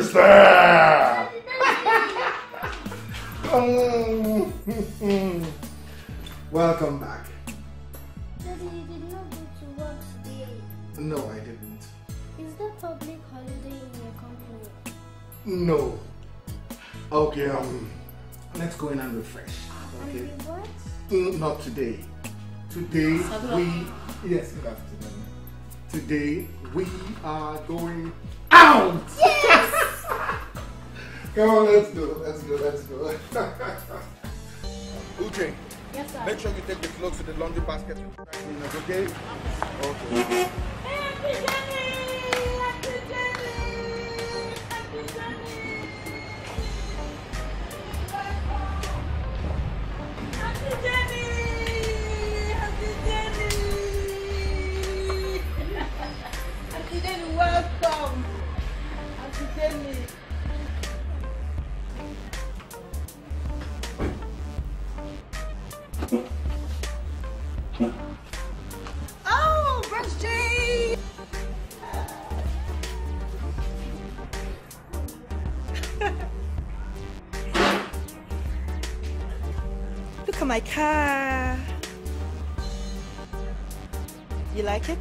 is there? Welcome back. Daddy, you did not go to work today. No, I didn't. Is there public holiday in your company? No. Okay, let's go in and refresh. Okay. And what? Not today. Today yes, good afternoon. Today we are going out. Yes. Come on, let's go. Let's go. Let's go. Uche. Yes, sir. Make sure you take the clothes to the laundry basket. Okay? Okay. Happy journey! Happy journey! Happy journey! Happy journey! Welcome, Auntie Jenny. Oh, Brush Jay. Look at my car. You like it?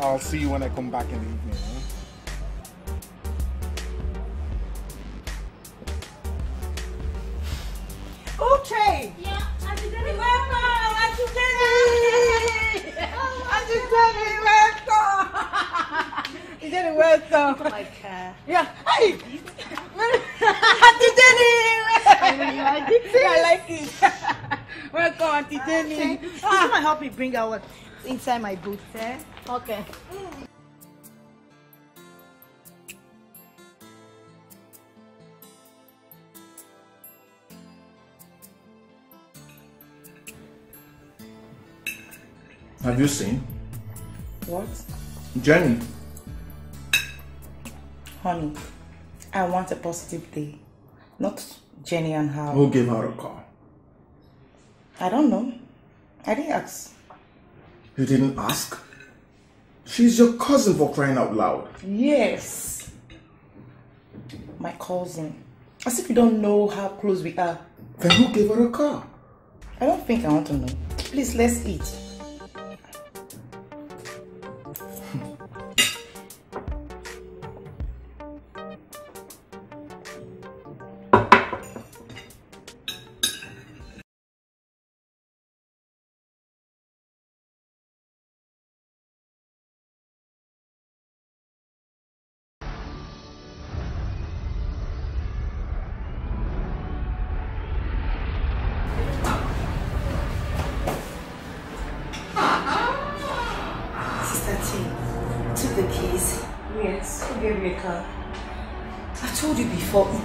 I'll see you when I come back in the evening. Okay. Yeah, Auntie Jenny, welcome. Auntie Jenny. Auntie Jenny, welcome. Auntie Jenny, welcome. Look at my car. Yeah. Hey. Auntie Jenny. I like it. Welcome, Auntie Jenny. Please come and help me bring her what inside my booth. Eh? Okay. Have you seen? What? Jenny. Honey, I want a positive day. Not Jenny and her. Who gave her a call? I don't know. I didn't ask. You didn't ask? She's your cousin, for crying out loud. Yes. My cousin. As if you don't know how close we are. Then who gave her a car? I don't think I want to know. Please, let's eat.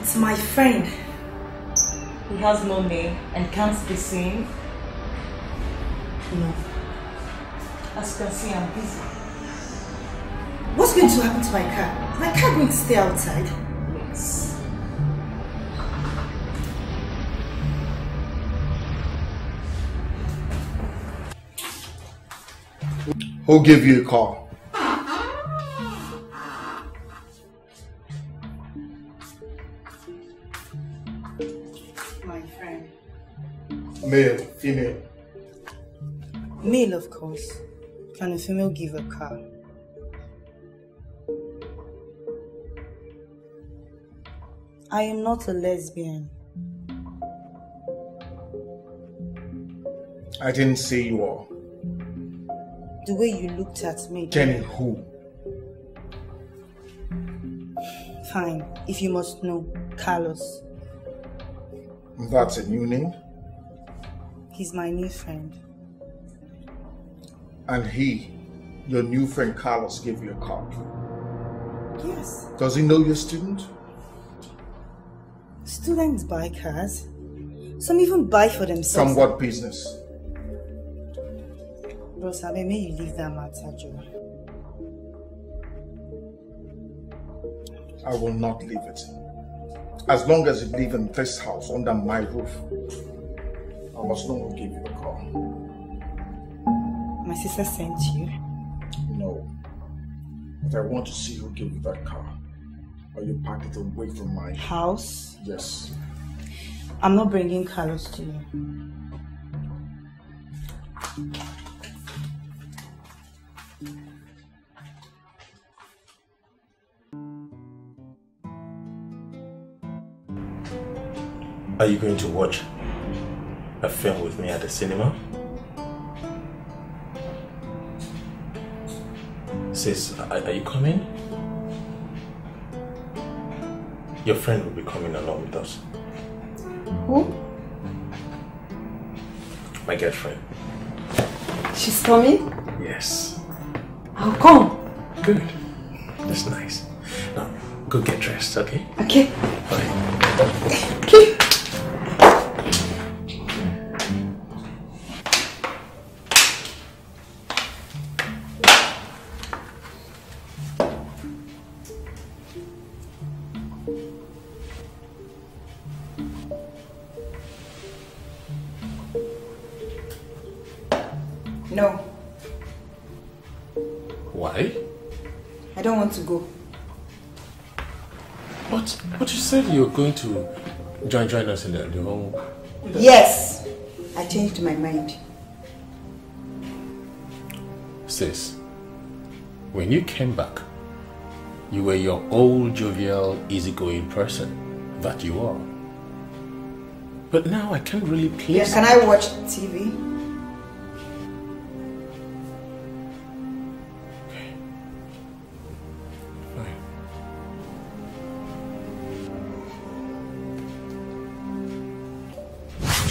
It's my friend. He has no name and can't be seen. No. As you can see, I'm busy. What's going to happen to my car? My car going to stay outside? Yes. Who gave you a call? Male, female. Male, of course. Can a female give a car? I am not a lesbian. I didn't say you are. The way you looked at me. Jenny, who? Fine, if you must know, Carlos. That's a new name? He's my new friend. And he, your new friend Carlos, gave you a card? Yes. Does he know you're a student? Students buy cars. Some even buy for themselves. From what business? Bro, Sabe, may you leave that matter, Joe. I will not leave it. As long as you live in this house under my roof, I must not give you a call. My sister sent you. No. But I want to see who gave you that car. Or you packed it away from my house? Yes. I'm not bringing Carlos to you. Are you going to watch a film with me at the cinema? Sis, are you coming? Your friend will be coming along with us. Who? My girlfriend. She's coming? Yes. I'll come. Good. That's nice. Now, go get dressed, okay? Okay. Alright. Okay. You're going to join us in the home? Yes, I changed my mind. Sis, when you came back, you were your old jovial, easygoing person that you are. But now I can't really place. Yeah, can I watch TV?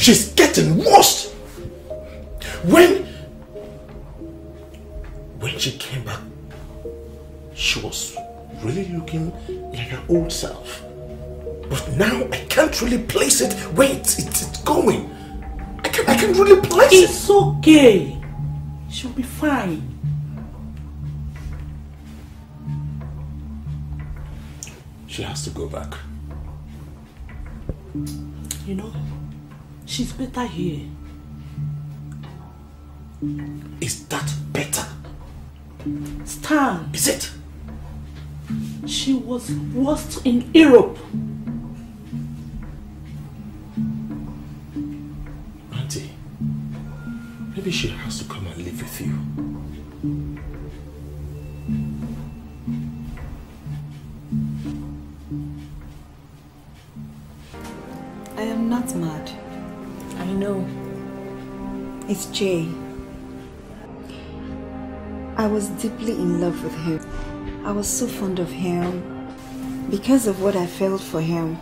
She's getting worse. When she came back, she was really looking like her old self. But now I can't really place it. Wait, it's going. I can't really place it. It's okay. She'll be fine. She has to go back. You know. She's better here. Is that better? Stan! Is it? She was worst in Europe. Auntie, maybe she has to come and live with you. I am not mad. I know. It's Jay. I was deeply in love with him. I was so fond of him. Because of what I felt for him,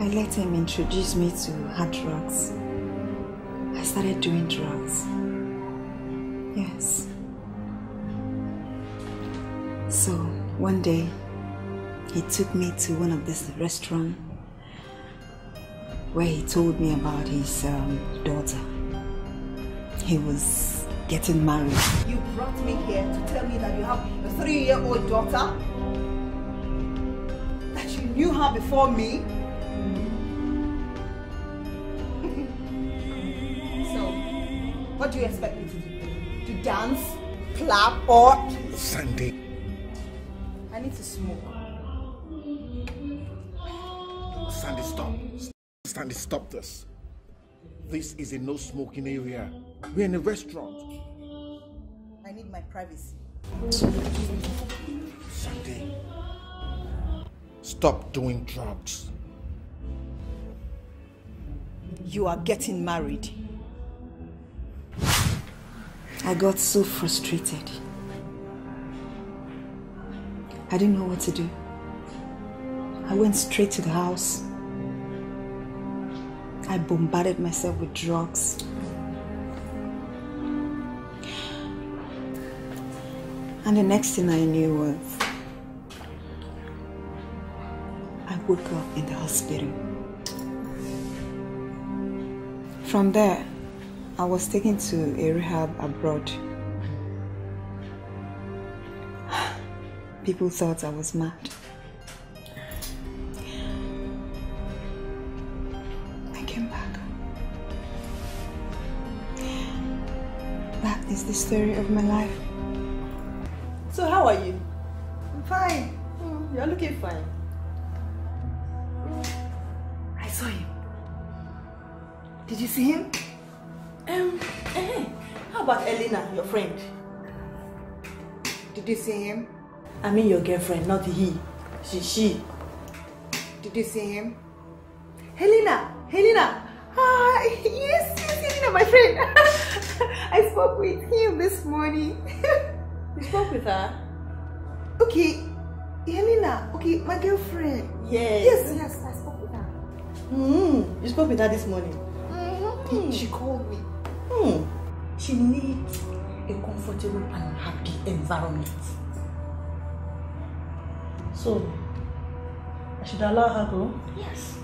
I let him introduce me to hard drugs. I started doing drugs. Yes. So, one day, he took me to one of these restaurants where he told me about his daughter. He was getting married. You brought me here to tell me that you have a 3-year-old daughter? That you knew her before me? So, what do you expect me to do? To dance, clap, or... Sunday. I need to smoke. Sunday, stop. Sandy, stop this. This is a no-smoking area. We're in a restaurant. I need my privacy. Sandy, stop doing drugs. You are getting married. I got so frustrated. I didn't know what to do. I went straight to the house. I bombarded myself with drugs. And the next thing I knew was I woke up in the hospital. From there, I was taken to a rehab abroad. People thought I was mad. is the story of my life. So how are you? I'm fine. You're looking fine. I saw him. Did you see him? How about Elena, your friend? Did you see him? I mean your girlfriend, not he. She. Did you see him? Helena! Ah, yes, Helena, my friend. I spoke with him this morning. You spoke with her? Okay, Helena, okay, my girlfriend. Yes, I spoke with her. You spoke with her this morning? She called me. She needs a comfortable and happy environment. So, I should allow her to go? Yes.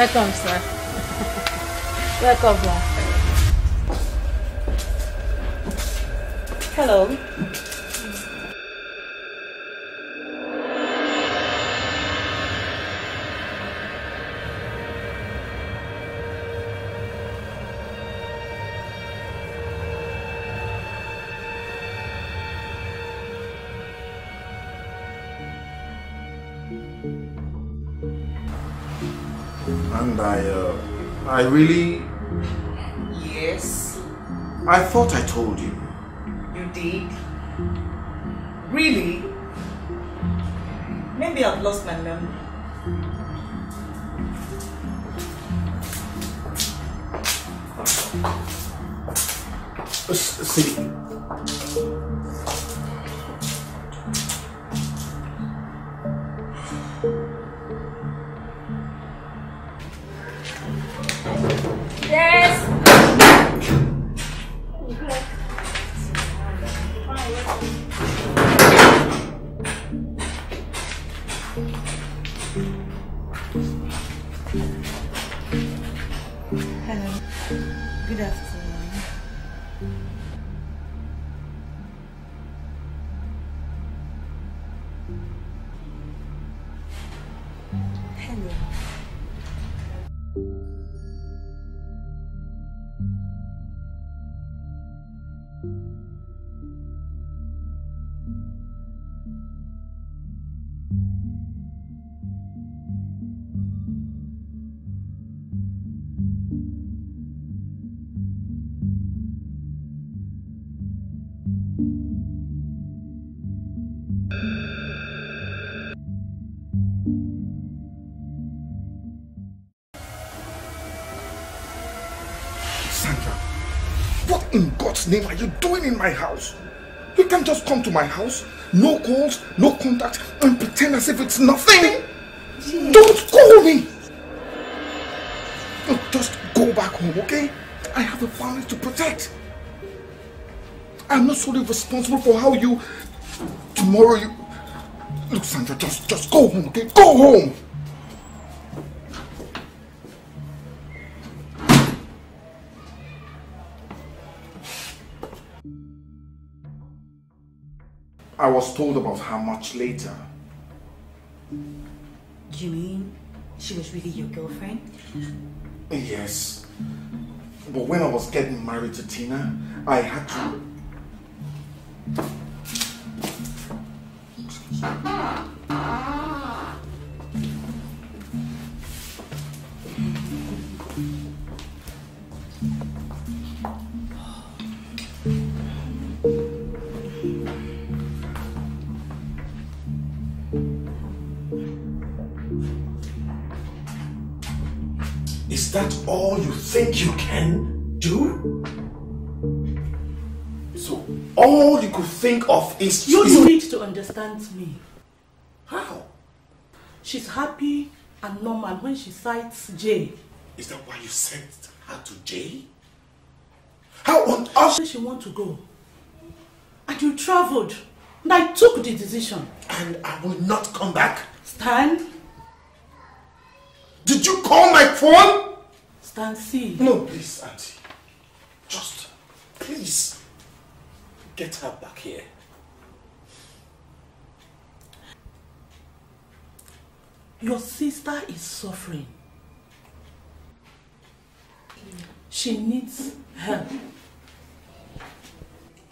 Welcome, sir. Welcome, sir. Hello. I really... Yes? I thought I told you. You did? Really? Maybe I've lost my memory. See. Name are you doing in my house? You can't just come to my house, no calls, no contact, and pretend as if it's nothing. Jeez. Don't call me. Just go back home, okay? I have a family to protect. I'm not solely responsible for how you... Tomorrow you... Look, Sandra, just go home, okay? Go home! I was told about her much later. You mean she was really your girlfriend? Yes. But when I was getting married to Tina, I had to... you think you can do? So all you could think of is you need to understand me. How? She's happy and normal when she cites Jay. Is that why you sent her to Jay? How on earth did she want to go? And you traveled. And I took the decision. And I will not come back. Stan? Did you call my phone? Stan C. No, please, Auntie. Just, please, get her back here. Your sister is suffering. She needs help.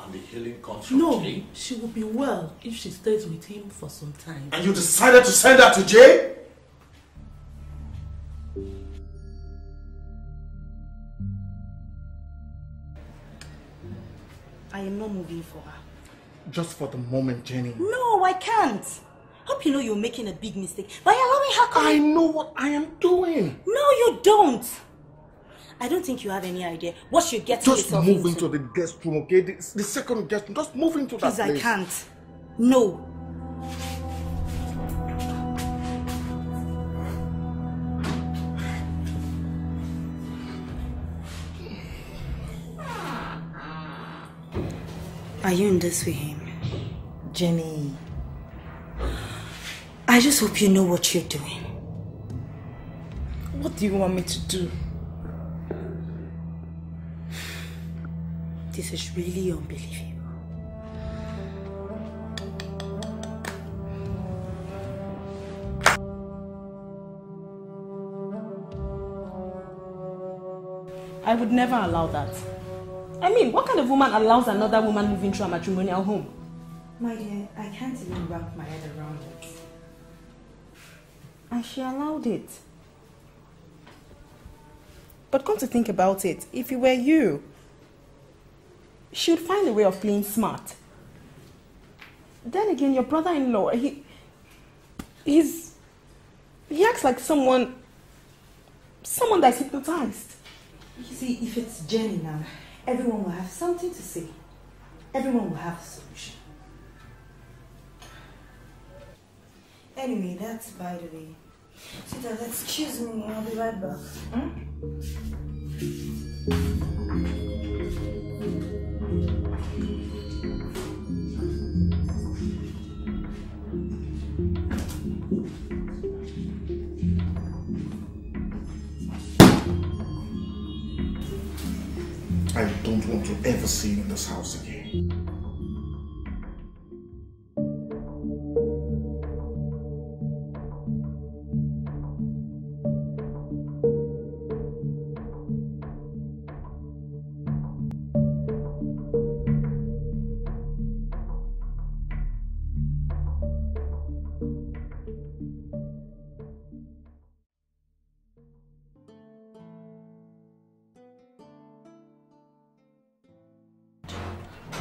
And the healing comes from Jay? No, she will be well if she stays with him for some time. And you decided to send her to Jay? I am not moving for her. Just for the moment, Jenny. No, I can't. Hope you know you're making a big mistake by allowing her come. I know what I am doing. No, you don't. I don't think you have any idea what you're getting yourself into. Just move into the guest room, okay? The second guest room. Just move into that place. Please, I can't. No. Are you in this with him? Jenny, I just hope you know what you're doing. What do you want me to do? This is really unbelievable. I would never allow that. I mean, what kind of woman allows another woman moving through a matrimonial home? My dear, I can't even wrap my head around it. And she allowed it. But come to think about it, if it were you, she would find a way of playing smart. Then again, your brother-in-law, he acts like someone that's hypnotized. You see, if it's Jenny now, everyone will have something to say. Everyone will have a solution. Anyway, that's by the way. Sita, excuse me, I'll be right back. I don't want to ever see you in this house again.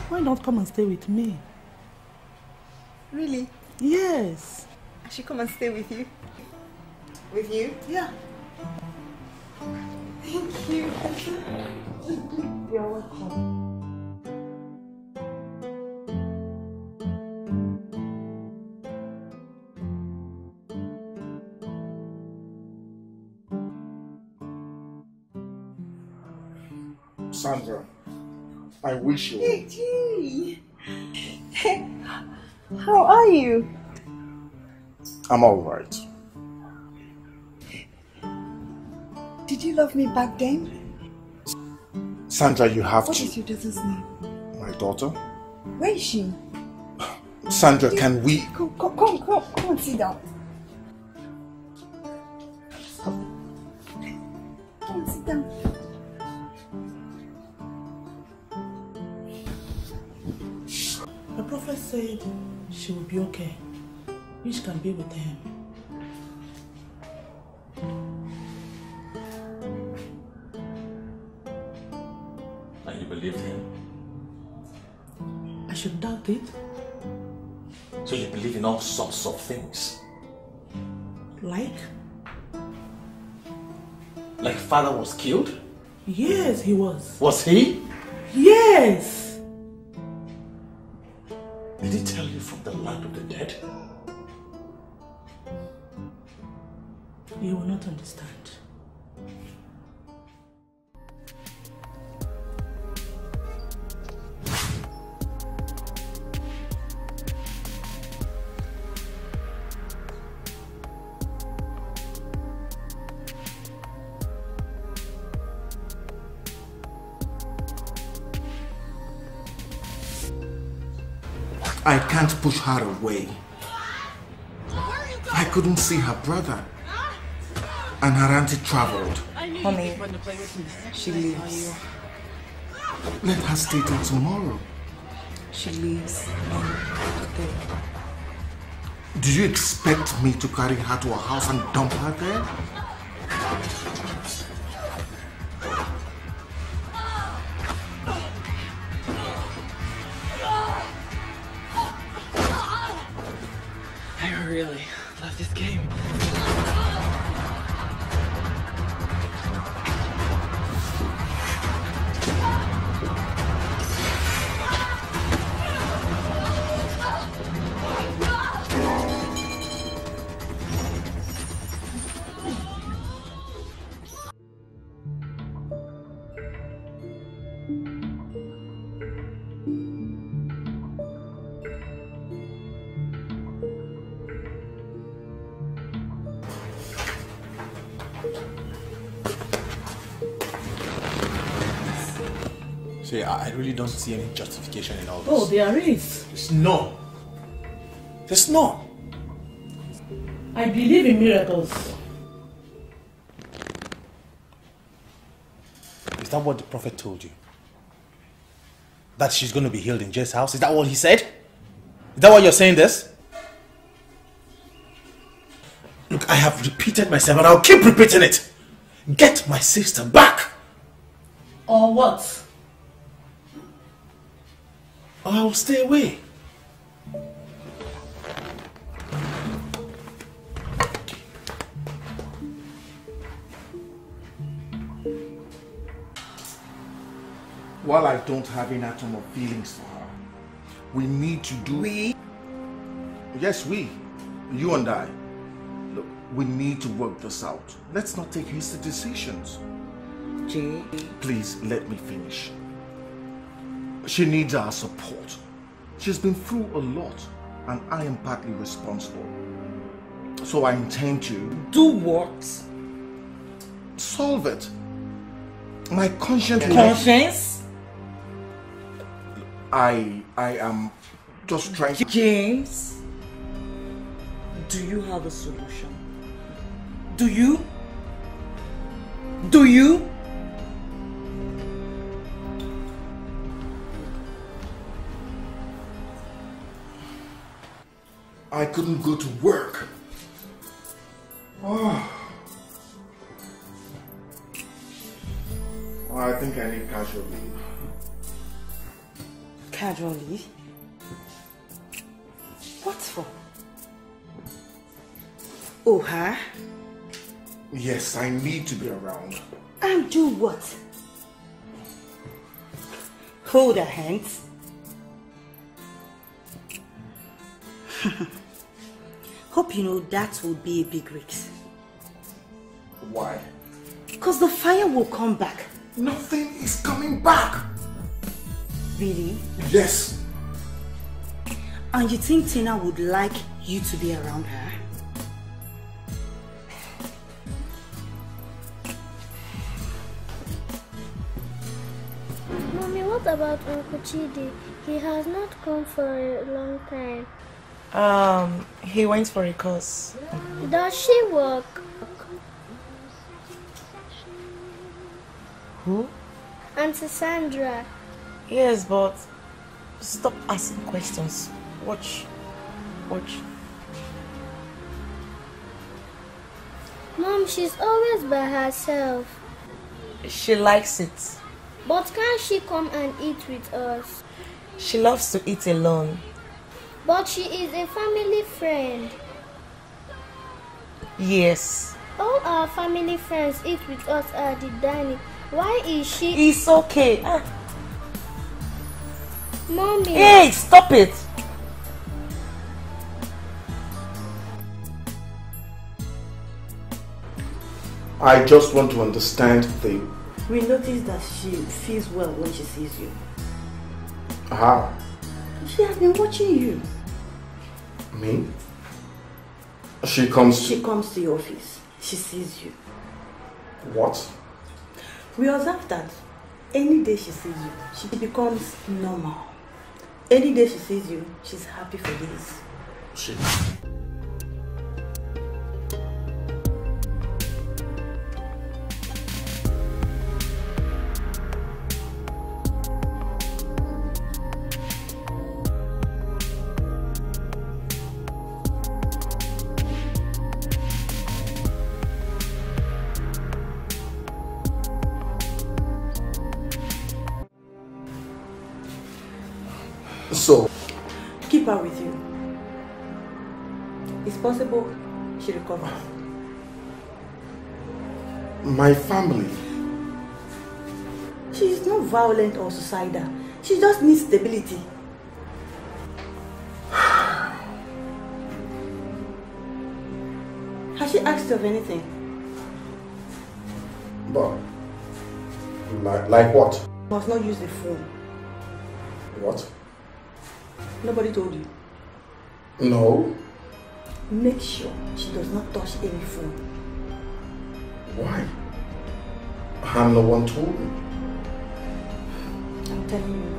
Why not come and stay with me? Really? Yes. I should come and stay with you? With you? Yeah. Thank you. You're welcome. Sandra, I wish you. Hey, how are you? I'm all right. Did you love me back then? Sandra, you have to. What is your daughter's name? My daughter? Where is she? Sandra, can we? Come and sit down. Come and sit down. Prophet said she will be okay, which can be with him. And you believed him? I should doubt it. So you believe in all sorts of things? Like? Like father was killed? Yes, he was. Was he? Yes. Did he tell you from the land of the dead? You will not understand. I can't push her away. I couldn't see her brother. And her auntie traveled. Honey, she leaves. Let her stay till tomorrow. She leaves on the day. Do you expect me to carry her to her house and dump her there? I really love this game. See, I really don't see any justification in all this. Oh, there is. There's no. There's no. I believe in miracles. Is that what the prophet told you? That she's going to be healed in Jay's house? Is that what he said? Is that why you're saying this? Look, I have repeated myself and I'll keep repeating it. Get my sister back. Or what? I will stay away. While I don't have an atom of feelings for her, we need to do... We? Yes, we. You and I. Look, we need to work this out. Let's not take hasty decisions. Jay. Please, let me finish. She needs our support. She's been through a lot, and I am partly responsible. So I intend to... Do what? Solve it. My conscience... Conscience? I am just trying to... James, do you have a solution? Do you? Do you? I couldn't go to work. Oh. Oh, I think I need casual leave. Casual leave? What for? Oh, huh? Yes, I need to be around. And do what? Hold her hands. Hope you know that will be a big risk. Why? Because the fire will come back. Nothing is coming back. Really? Yes. And you think Tina would like you to be around her? Mommy, what about Uncle Chidi? He has not come for a long time. He went for a course. Does she work? Who? Auntie Sandra. Yes, but stop asking questions. Watch. Mom, she's always by herself. She likes it. But can't she come and eat with us? She loves to eat alone. But she is a family friend. Yes, All our family friends eat with us at the dining. Why is she... It's okay. Mommy. Hey, stop it. I just want to understand the... We noticed that she feels well when she sees you. How? She has been watching you. Me? She comes to your office. She sees you. What? We observe that any day she sees you, she becomes normal. Any day she sees you, she's happy for this. So, keep her with you. It's possible she recovers. My family. She is not violent or suicidal. She just needs stability. Has she asked you of anything? But, like what? You must not use the phone. What? Nobody told you? No. Make sure she does not touch any phone. Why? I'm the one told me. I'm telling you.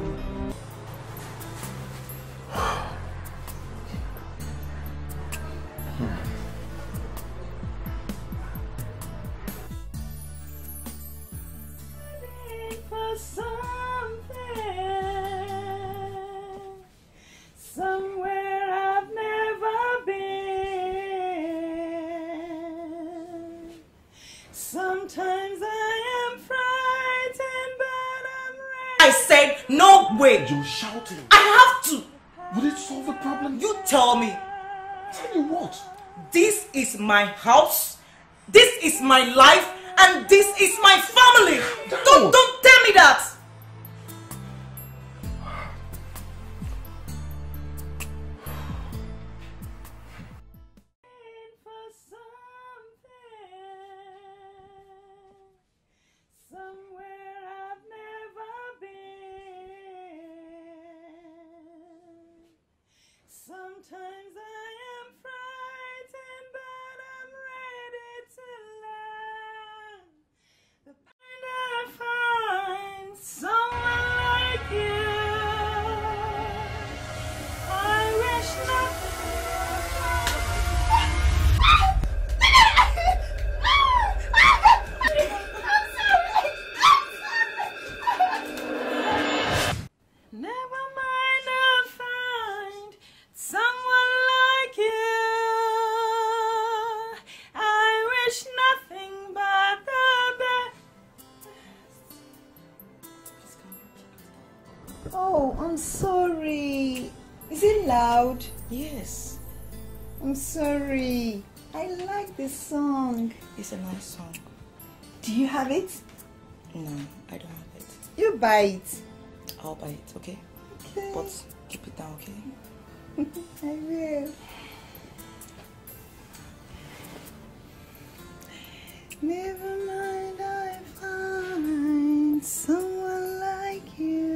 You shouting. I have to. Would it solve the problem? You tell me. Tell you what? This is my house. This is my life, and this is my family. Don't tell me that. Sometimes I am frightened, but I'm ready to learn. The pain I find someone like you. I wish nothing. I'm sorry. Never mind, I'll find someone. Oh, I'm sorry. Is it loud? Yes. I'm sorry. I like this song. It's a nice song. Do you have it? No, I don't have it. You buy it. I'll buy it, okay? Okay. But keep it down, okay? I will. Never mind, I find someone like you.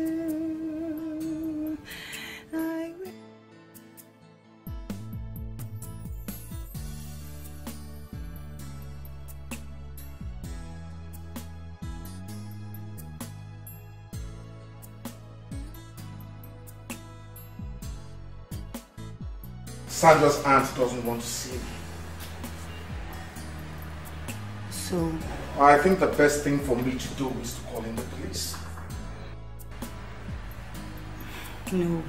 Sandra's aunt doesn't want to see me. So? I think the best thing for me to do is to call in the police. No.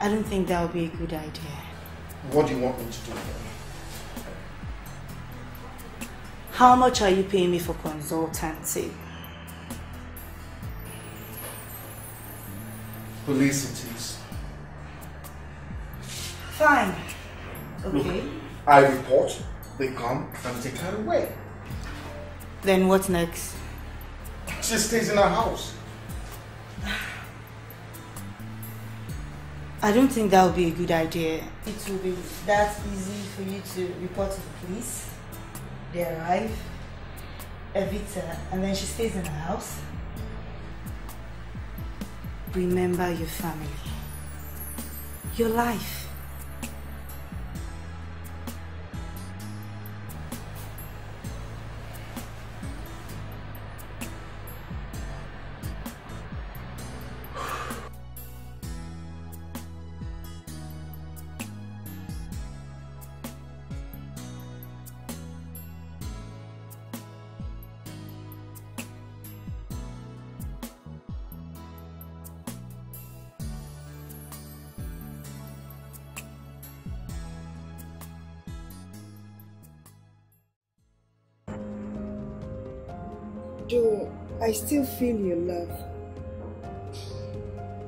I don't think that would be a good idea. What do you want me to do then? How much are you paying me for consultancy? Police it is. Fine. Okay. Look, I report, they come and take her away. Then what next? She stays in her house. I don't think that would be a good idea. It will be that easy for you to report to the police. They arrive, evict her, and then she stays in her house. Remember your family, your life. Though I still feel your love.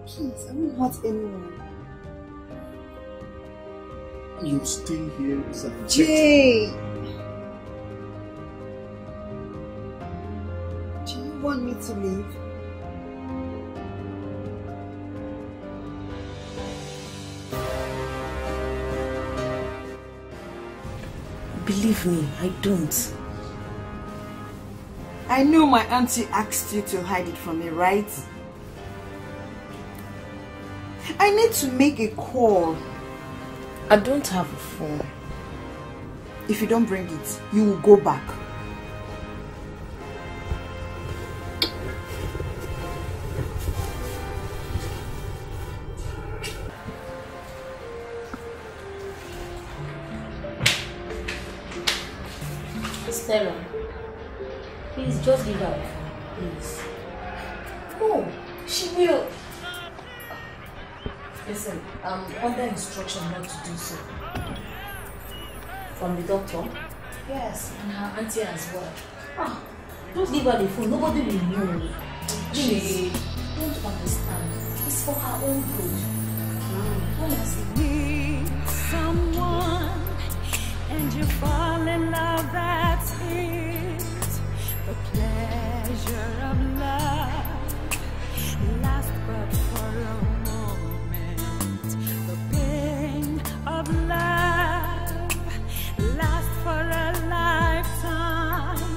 Please, I won't hurt anyone. You stay here as a Jay! Do you want me to leave? Believe me, I don't. I know my auntie asked you to hide it from me, right? I need to make a call. I don't have a phone. If you don't bring it, you will go back. Sarah. Please, just give up. Please. No, she will. Listen, I'm under instruction not to do so. From the doctor? Yes, and her auntie as well. Ah, don't give her the phone. Nobody will know. Please, don't understand. It's for her own good. Honestly. Need someone, and you fall in love, that's it. The pleasure of love lasts but for a moment. The pain of love lasts for a lifetime.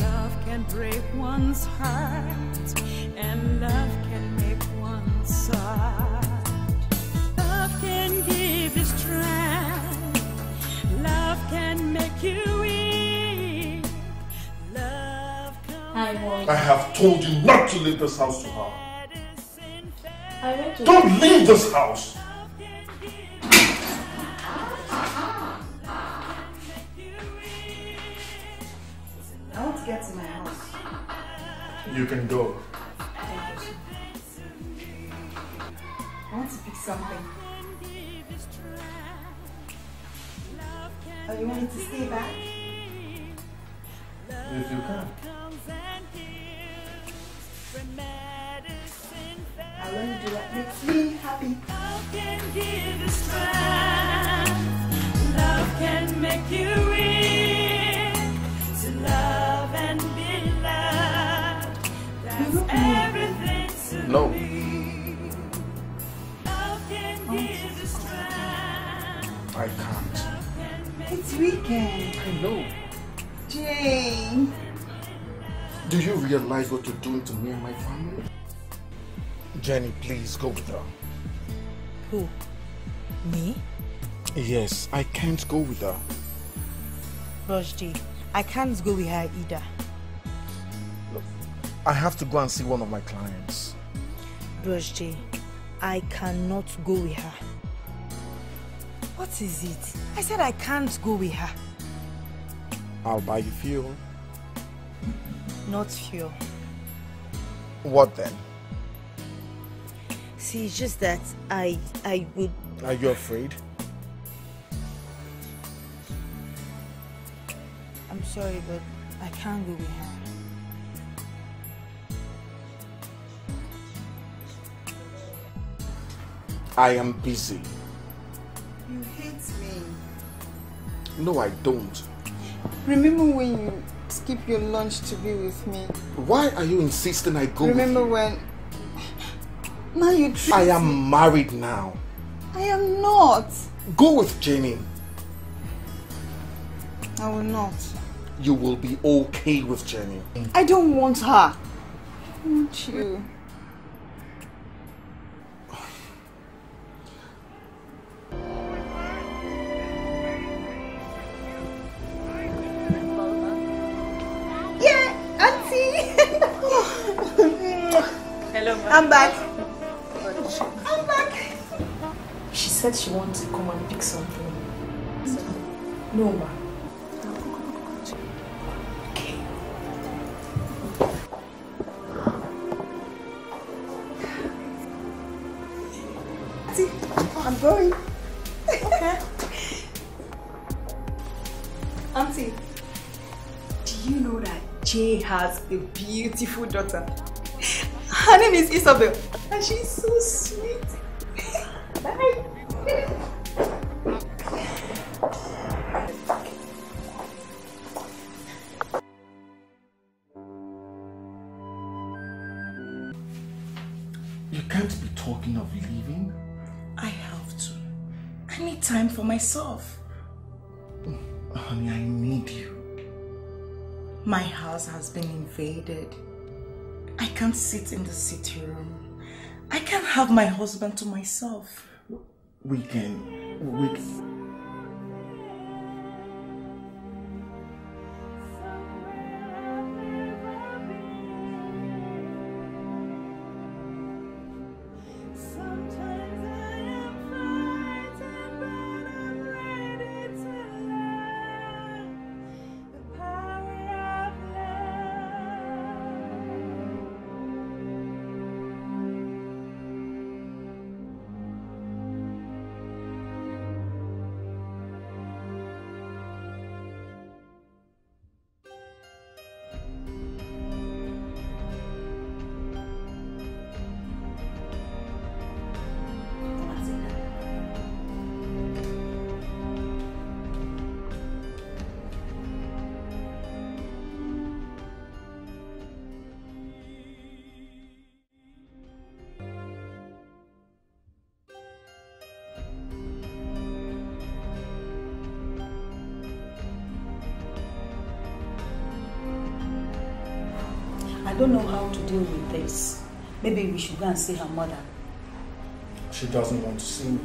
Love can break one's heart, and love can make one sad. Love can give you strength. Love can make you. I have told you not to leave this house to her. I went to Don't leave this house. I want to get to my house. You can go. I want to pick something. Oh, you want me to stay back? If you can. I want to do what makes me happy. Love can give you strength. Love can make you weak. To love and be loved. That's everything to no. me. Love can give you strength. I can't. It's weekend. I know. Jane. Do you realize what you're doing to me and my family? Jenny, please go with her. Who? Me? Yes, I can't go with her. Rajdi, I can't go with her either. Look, I have to go and see one of my clients. Rajdi, I cannot go with her. What is it? I said I can't go with her. I'll buy you fuel. Not fuel. What then? See, it's just that I would... Are you afraid? I'm sorry, but I can't go with her. I am busy. You hate me. No, I don't. Remember when you skip your lunch to be with me? Why are you insisting I go Remember with you? When... Now you treat I am me. Married now. I am not. Go with Jenny. I will not. You will be okay with Jenny. I don't want her. I want you. Yeah, Auntie. Hello, ma'am. I'm back. I'm back. She said she wants to come and pick something. Mm-hmm. No, ma'am. I'm going. Okay. Auntie, do you know that Jay has a beautiful daughter? Her name is Isabel, and she's so sweet. Bye. You can't be talking of leaving. I need time for myself. Honey, I need you. My house has been invaded. I can't sit in the sitting room. I can't have my husband to myself. We can... I don't know how to deal with this. Maybe we should go and see her mother. She doesn't want to see me.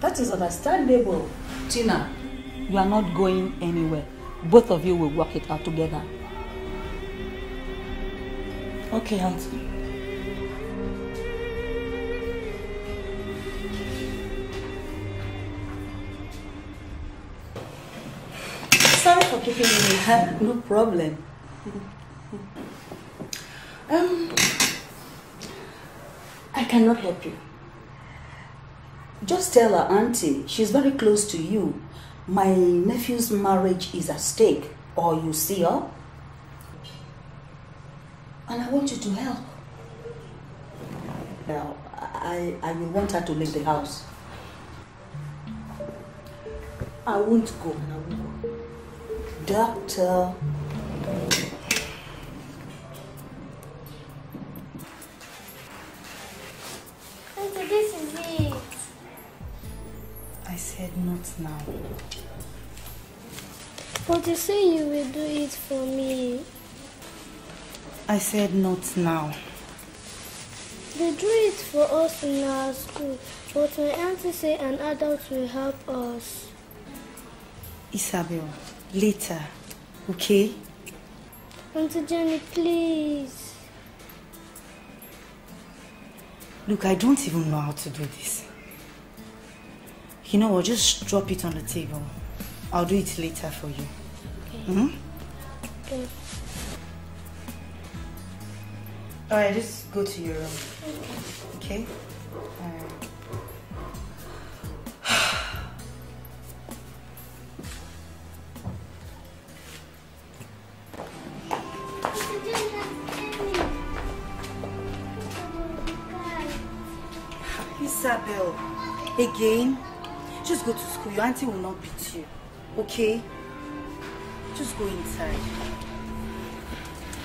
That is understandable. Tina, you are not going anywhere. Both of you will work it out together. Okay, Auntie. Sorry for keeping you late. No problem. I cannot help you. Just tell her auntie, she's very close to you. My nephew's marriage is at stake, or you see her. And I want you to help. Now, I will want her to leave the house. I won't go. And I won't go. Doctor. I said not now. But you say you will do it for me. I said not now. They do it for us in our school, but my auntie say an adult will help us. Isabel, later, okay? Auntie Jenny, please. Look, I don't even know how to do this. You know what, just drop it on the table. I'll do it later for you. Okay. Mm-hmm. Okay. Alright, just go to your room. Okay? Alright. Isabel, again? Just go to school. Your auntie will not beat you. Okay? Just go inside.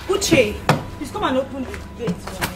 Uche, please come and open the gate for me.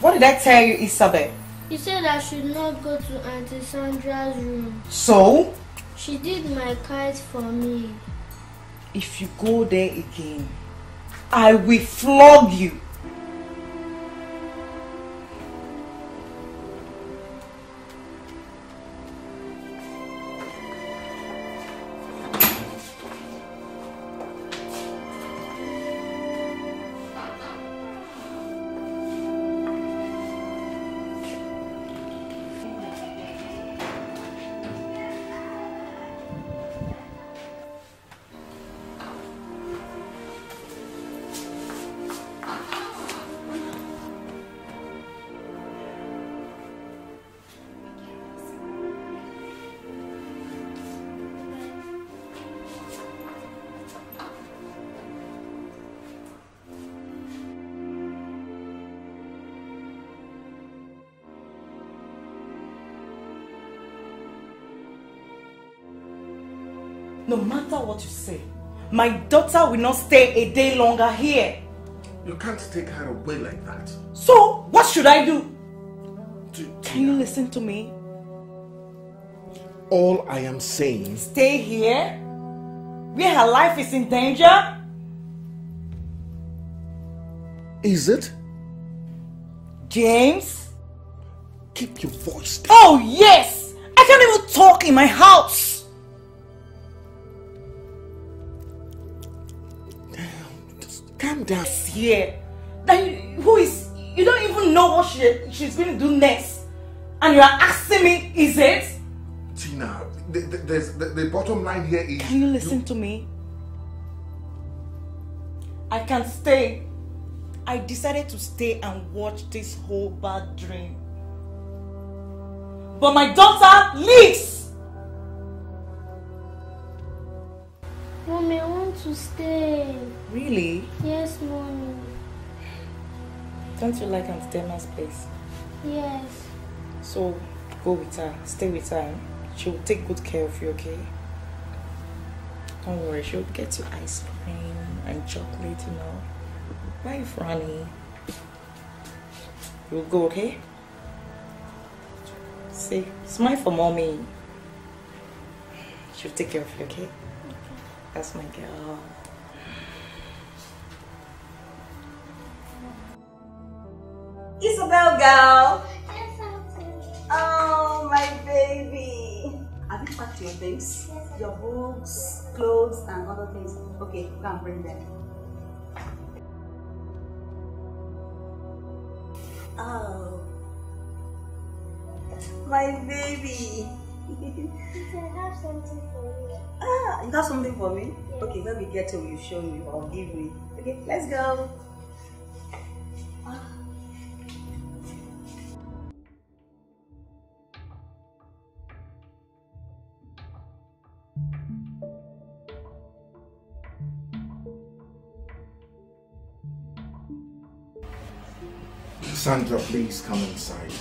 What did I tell you, Isabel? You said I should not go to Auntie Sandra's room. So? She did my kite for me. If you go there again, I will flog you. No matter what you say, my daughter will not stay a day longer here. You can't take her away like that. So, what should I do? Can you listen to me? All I am saying... Stay here? Where her life is in danger? Is it? James? Keep your voice down. Oh, yes! I can't even talk in my house! This year, you don't even know what she's going to do next, and you are asking me, is it? Tina, the bottom line here is. Can you listen to me? I can't stay. I decided to stay and watch this whole bad dream, but my daughter leaves. Mommy, I want to stay. Really? Yes, Mommy. Don't you like Aunt Dema's place? Yes. So, go with her. Stay with her. She'll take good care of you, okay? Don't worry. She'll get you ice cream and chocolate, you know. Bye, Franny. You'll go, okay? See? Smile for Mommy. She'll take care of you, okay? That's my girl. Isabel girl! Yes, Auntie. Oh, my baby. Have you packed your things? Yes, your books, clothes, and other things. Okay, go and bring them. Oh. My baby. I have something for you. Ah, you got something for me? Yeah. Okay, when we get to you, show me or give me. Okay, let's go. Sandra, please come inside.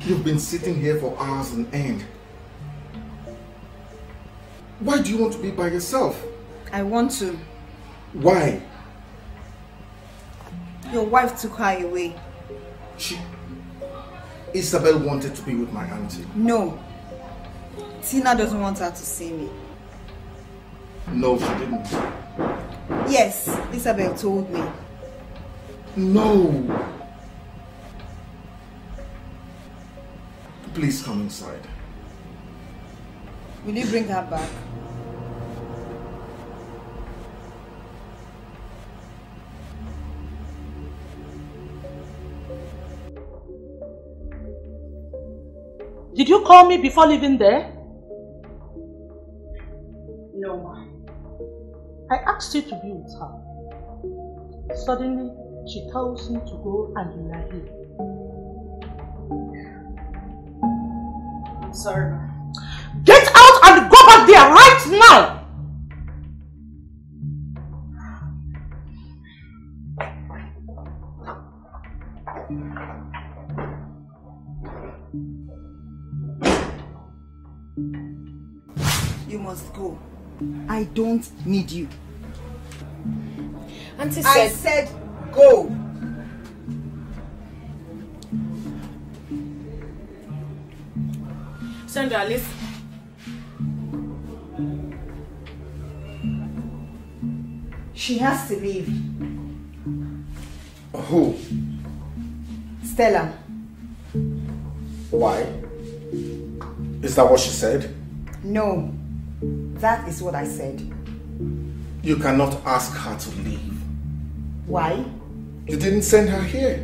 You've been sitting here for hours on end. Why do you want to be by yourself? I want to. Why? Your wife took her away. Isabel wanted to be with my auntie. No. Tina doesn't want her to see me. No, she didn't. Yes, Elizabeth told me. No. Please come inside. Will you bring her back? Did you call me before leaving there? No, ma'am. I asked you to be with her. Suddenly, she tells me to go and you are here. Sorry, ma'am. Get out and go back there right now! You must go. I don't need you. Auntie said... I said go. Sandra, listen. She has to leave. Who? Stella. Why? Is that what she said? No. That is what I said. You cannot ask her to leave. Why? You didn't send her here.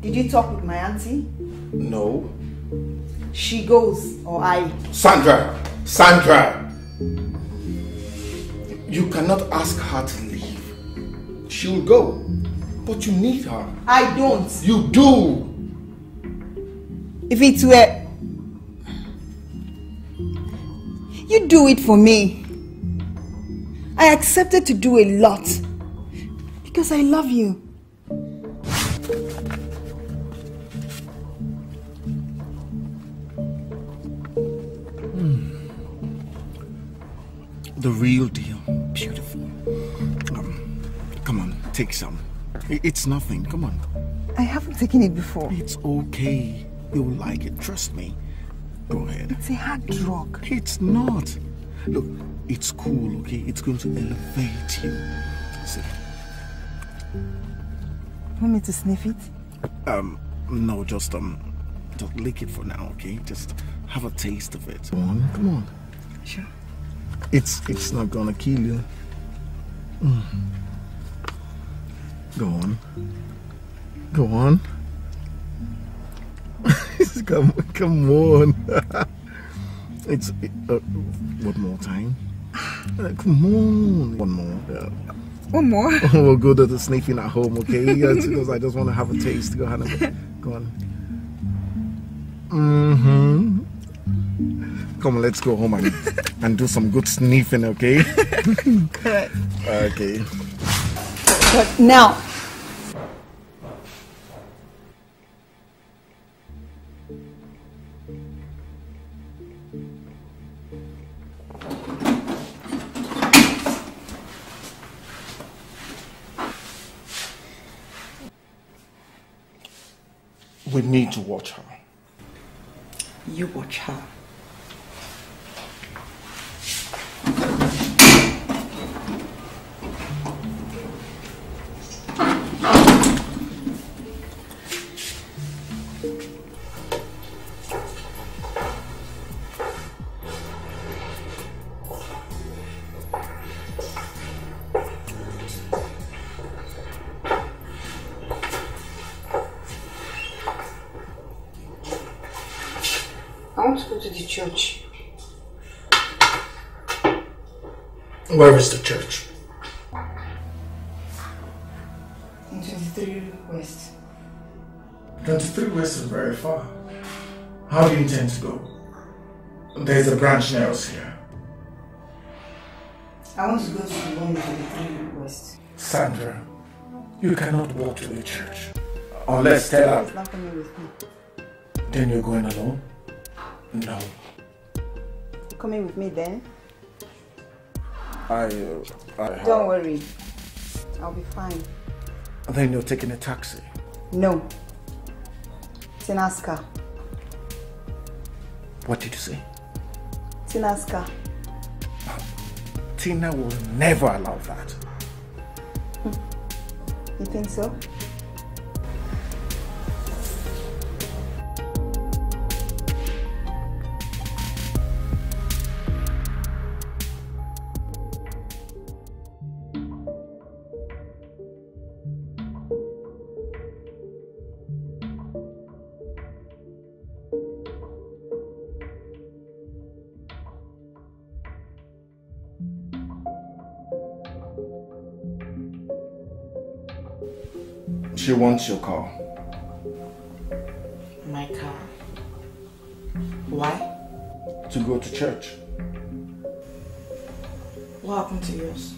Did you talk with my auntie? No. She goes or I... Sandra! Sandra! You cannot ask her to leave. She'll go. But you need her. I don't. You do! If it were... You do it for me. I accepted to do a lot because I love you. The real deal. Beautiful. Come on, take some. It's nothing. Come on. I haven't taken it before. It's okay. You'll like it. Trust me. Go ahead. It's a hard drug. It's not. Look, it's cool, okay? It's going to elevate you. See? Want me to sniff it? No, just lick it for now, okay? Just have a taste of it. Come on. Sure. It's not gonna kill you. Go on. Come on. It's... one more time. Come on. One more. One more? We'll go to the sniffing at home, okay? Yes, because I just want to have a taste. Go ahead and go on. Come on, let's go home and do some good sniffing, okay? Correct. Okay. But now... We need to watch her. You watch her. Church. Where is the church? In 23 West. 23 West is very far. How do you intend to go? There's a branch near us here. I want to go to the one in 23 West. Sandra, you cannot walk to the church. Unless Stella... It's not coming with me. Then you're going alone? No. Coming with me then? Don't worry. I'll be fine. And then you're taking a taxi? No. It's an Aska. What did you say? Tina's car. Tina will never allow that. You think so? She wants your car. My car? Why? To go to church. What happened to yours?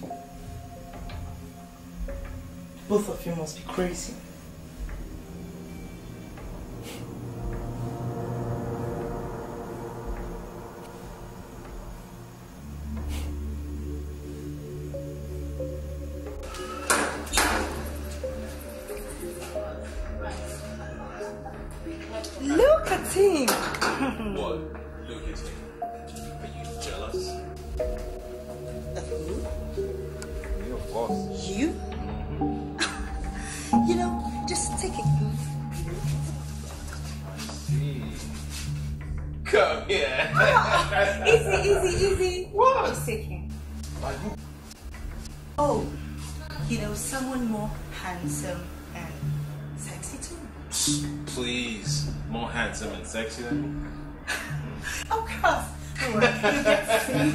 Both of you must be crazy. Sexy then? Of course. You get to see.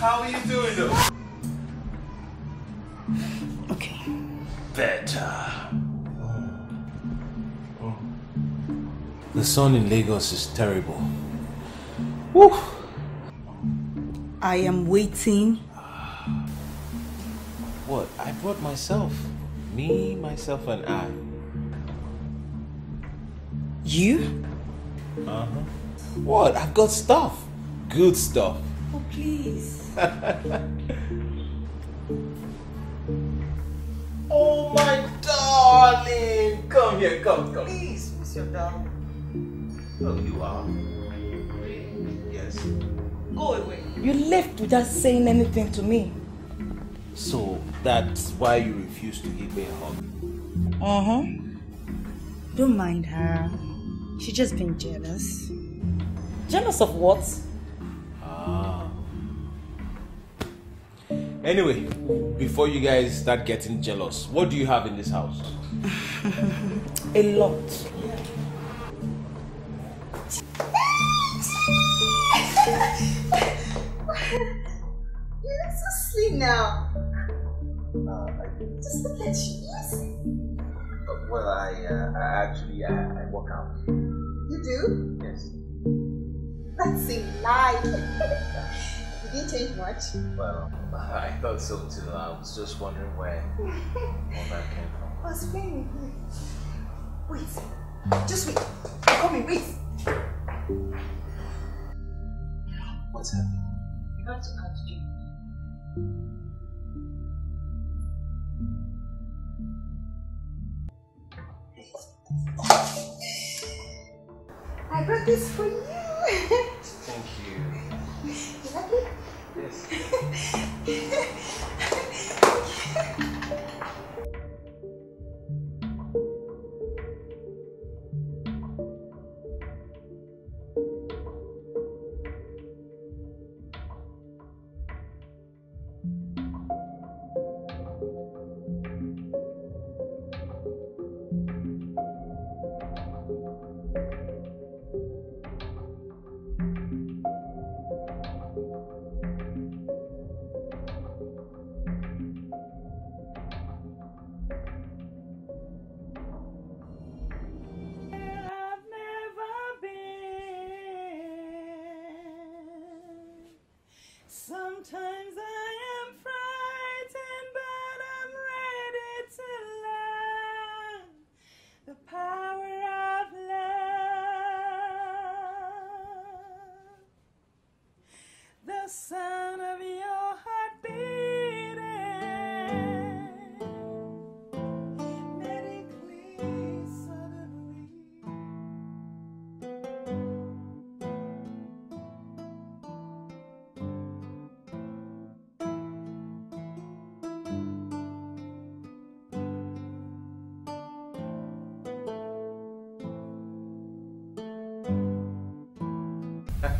How are you doing though? Okay. Better. Oh. The sun in Lagos is terrible. Woo. I am waiting. What? I brought myself. Me, myself, and I. You? Uh-huh. What? I've got stuff. Good stuff. Oh, please. Oh, my darling. Come here. Come, come. Please, miss your darling. Oh, you are. Yes. Go away. You left without saying anything to me. So, that's why you refuse to give me a hug? Uh-huh. Don't mind her. She's just been jealous. Jealous of what? Ah. Anyway, before you guys start getting jealous, what do you have in this house? A lot. You're so sweet now. Just look at you. Well, I actually work out. You do? Yes. That's a lie. You didn't change much. Well, I thought so too. I was just wondering where all that came from. I was playing with you. Wait. Just wait. Come here, wait. What's happening? You got to come to you. I brought this for you. Thank you. You like it? Yes.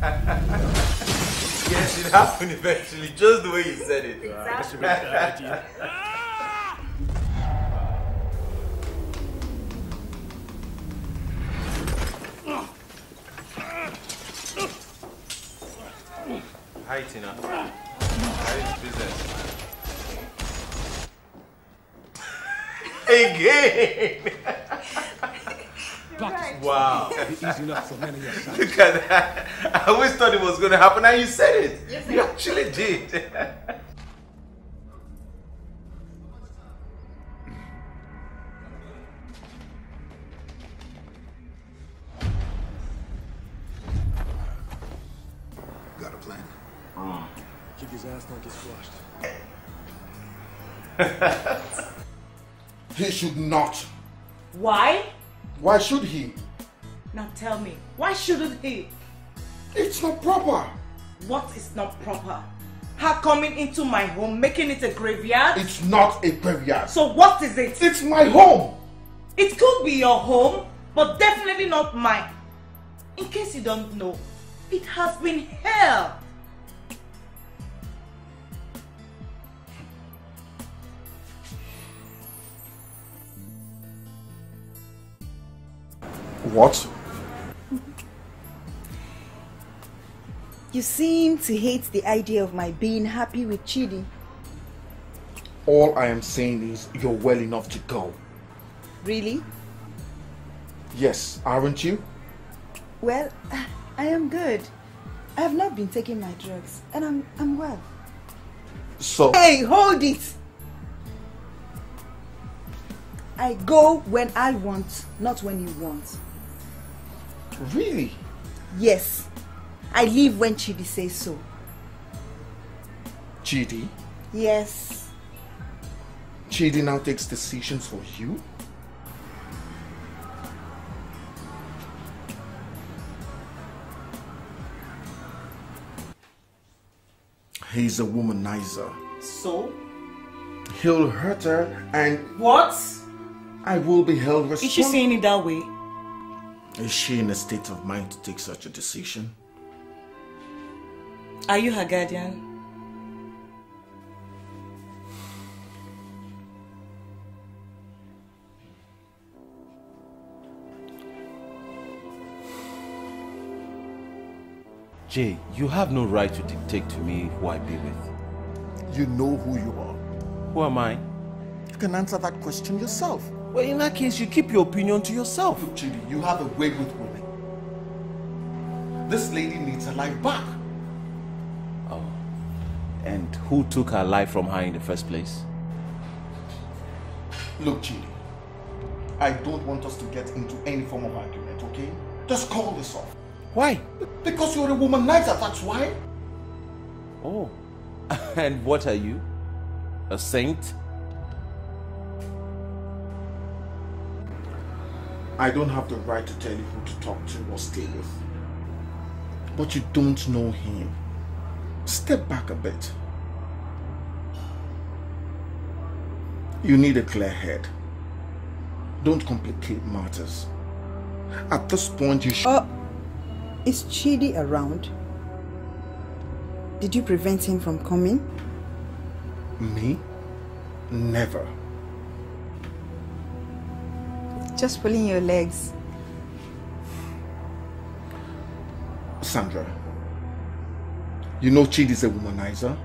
Yes, it happened eventually, just the way you said it. Exactly. Hi, Tina. How is business? Again! Wow. Easy enough for many of us. Look at that. I always thought it was going to happen and you said it. Yes, you actually did. Got a plan. Keep his ass, don't get squashed. He should not. Why? Why should he? Now tell me, why shouldn't he? It's not proper. What is not proper? Her coming into my home, making it a graveyard? It's not a graveyard. So what is it? It's my home. It could be your home, but definitely not mine. In case you don't know, it has been hell. What? You seem to hate the idea of my being happy with Chidi. All I am saying is you're well enough to go. Really? Yes, aren't you? Well, I am good. I have not been taking my drugs and I'm well. So... Hey, hold it! I go when I want, not when you want. Really? Yes. I leave when Chidi says so. Chidi? Yes. Chidi now takes decisions for you? He's a womanizer. So? He'll hurt her and... What? I will be held responsible. Is she seeing it that way? Is she in a state of mind to take such a decision? Are you her guardian? Jay, you have no right to dictate to me who I be with. You know who you are. Who am I? You can answer that question yourself. Well, in that case, you keep your opinion to yourself. Look, Chidi, you have a way with women. This lady needs her life back. Oh. And who took her life from her in the first place? Look, Chidi, I don't want us to get into any form of argument, okay? Just call this off. Why? Because you're a womanizer, that's why. Oh. And what are you? A saint? I don't have the right to tell you who to talk to or stay with. But you don't know him. Step back a bit. You need a clear head. Don't complicate matters. At this point, you should... is Chidi around? Did you prevent him from coming? Me? Never. Just pulling your legs. Sandra, you know Chidi is a womanizer?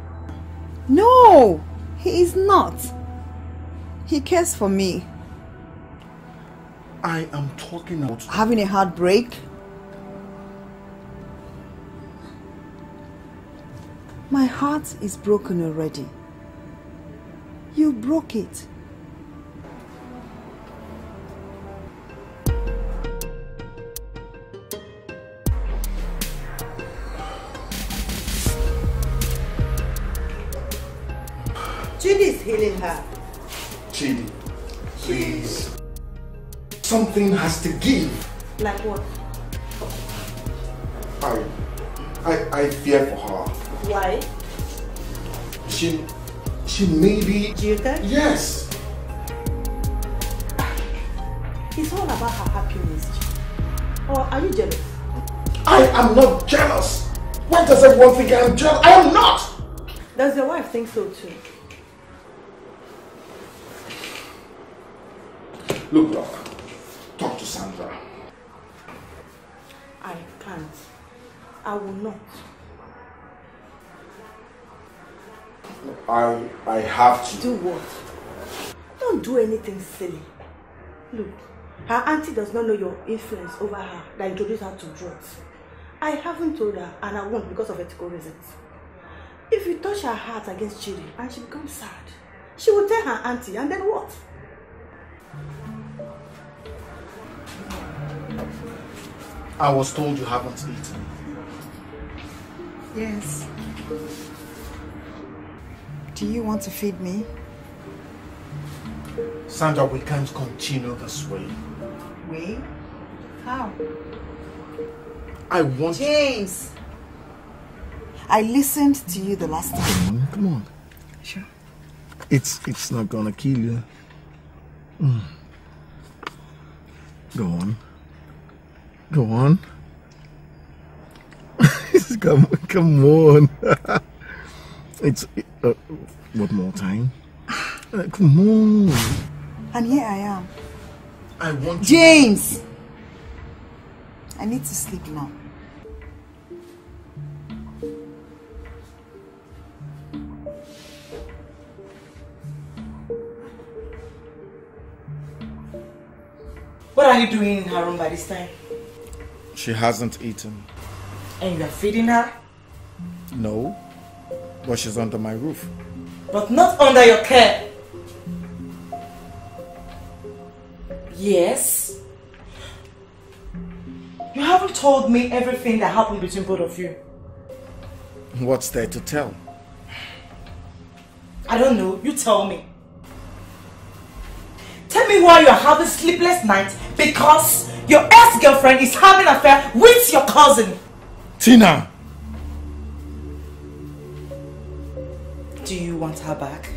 No, he is not. He cares for me. I am talking about... Having a heartbreak? My heart is broken already. You broke it. Healing her. Chidi, please. Something has to give. Like what? I fear for her. Why? She may be... Jilted? Yes. It's all about her happiness. Or are you jealous? I am not jealous. Why doesn't one think I am jealous? I am not! Does your wife think so too? Look, Doc. Talk to Sandra. I can't. I will not. I have to. Do what? Don't do anything silly. Look, her auntie does not know your influence over her that introduced her to drugs. I haven't told her, and I won't because of ethical reasons. If you touch her heart against Chidi and she becomes sad, she will tell her auntie, and then what? I was told you haven't eaten. Yes. Do you want to feed me? Sandra, we can't continue this way. Way? How? I want... James! I listened to you the last time. Come on. Sure. It's not gonna kill you. Mm. Go on. Go on. come on. What more time? Come on. And here I am. I want... James! I need to sleep now. What are you doing in her room by this time? She hasn't eaten. And you're feeding her? No, but she's under my roof. But not under your care. Yes. You haven't told me everything that happened between both of you. What's there to tell? I don't know. You tell me. Tell me why you're having sleepless nights because your ex-girlfriend is having an affair with your cousin. Tina! Do you want her back?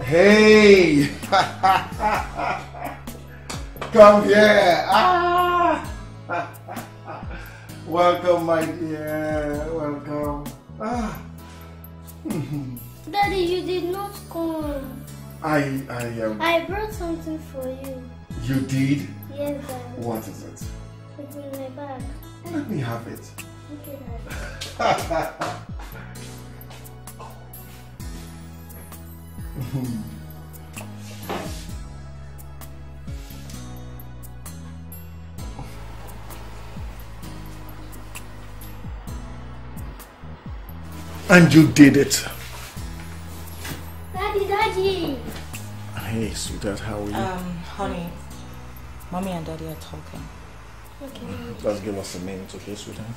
Hey! Come here! Ah. Welcome, my dear. Welcome. Ah. Daddy, you did not come. I brought something for you. You did? Yes, Daddy. What is it? It's in my bag. Let me have it. Okay, Daddy. And you did it. Daddy. Hey, sweetheart, how are you? Honey, Mommy and Daddy are talking. Okay. Just give us a minute, okay, sweetheart?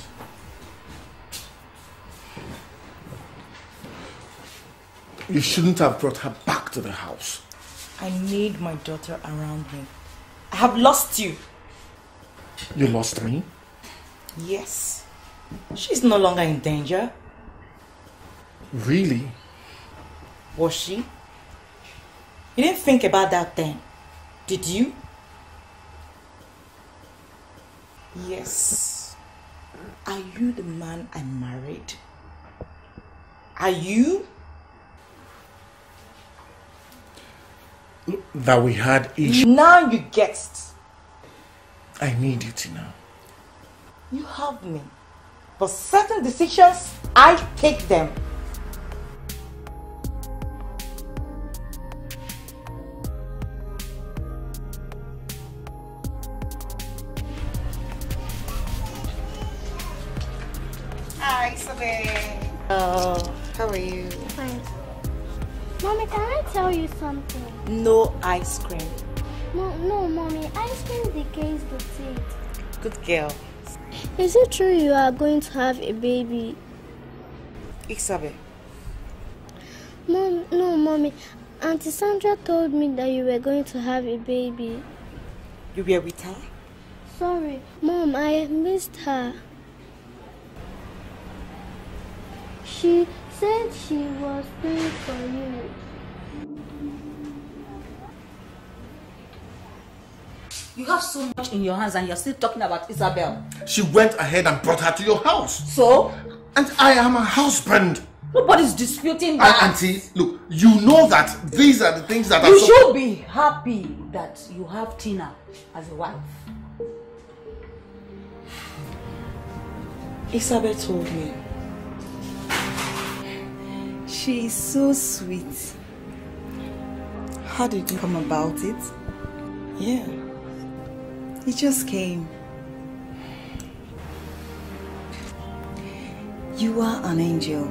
You shouldn't have brought her back to the house. I need my daughter around me. I have lost you. You lost me? Yes. She's no longer in danger. Really? Was she? You didn't think about that then, did you? Yes. Are you the man I married? Are you? That we had issues. Now you get it. I need you, Tina. You have me. But certain decisions, I take them. Hi, Sobe. Oh, how are you? Fine. Mommy, can I tell you something? No ice cream. No, Mommy. Ice cream decays the teeth. Good girl. Is it true you are going to have a baby? Iksabe. No, Mommy. Auntie Sandra told me that you were going to have a baby. You were with her? sorry. Mom, I missed her. She said she was praying for you. You have so much in your hands and you're still talking about Isabel. She went ahead and brought her to your house. So? And I am her husband. Nobody's disputing that. Auntie, look, you know that these are the things that you are... You should be happy that you have Tina as a wife. Isabel told me. She is so sweet. How did you come about it? Yeah. It just came. You are an angel.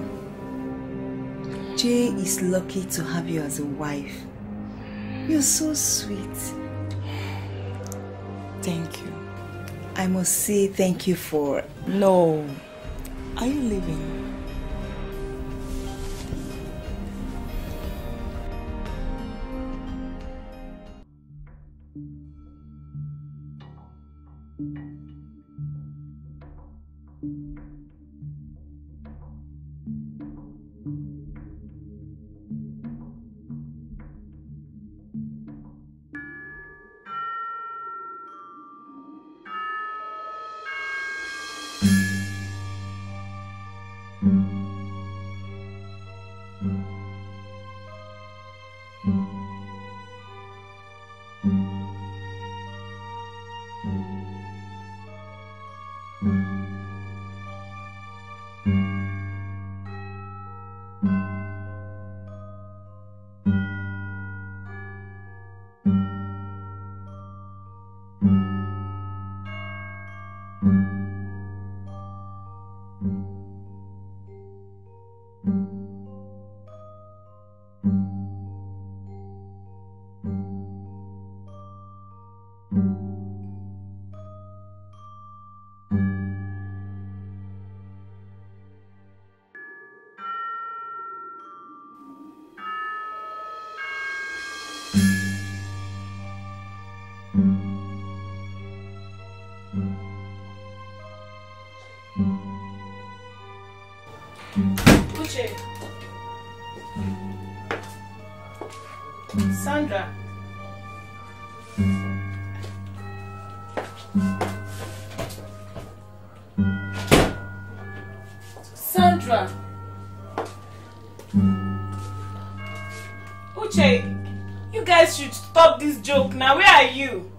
Jay is lucky to have you as a wife. You're so sweet. Thank you. I must say thank you for... No. Are you leaving? Sandra. Sandra. Uche, you guys should stop this joke now. Where are you?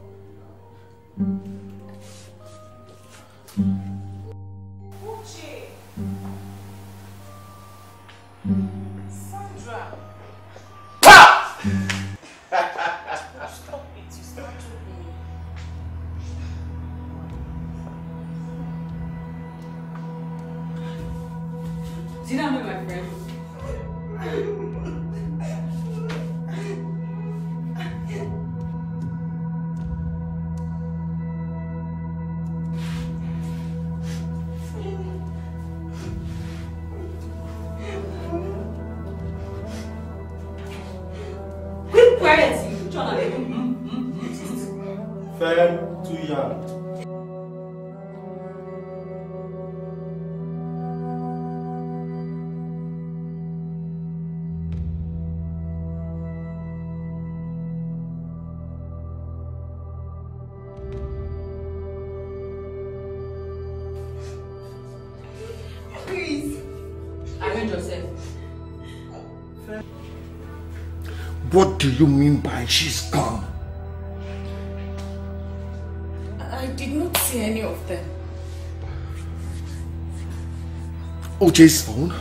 What do you mean by she's gone? I did not see any of them. OJ's phone?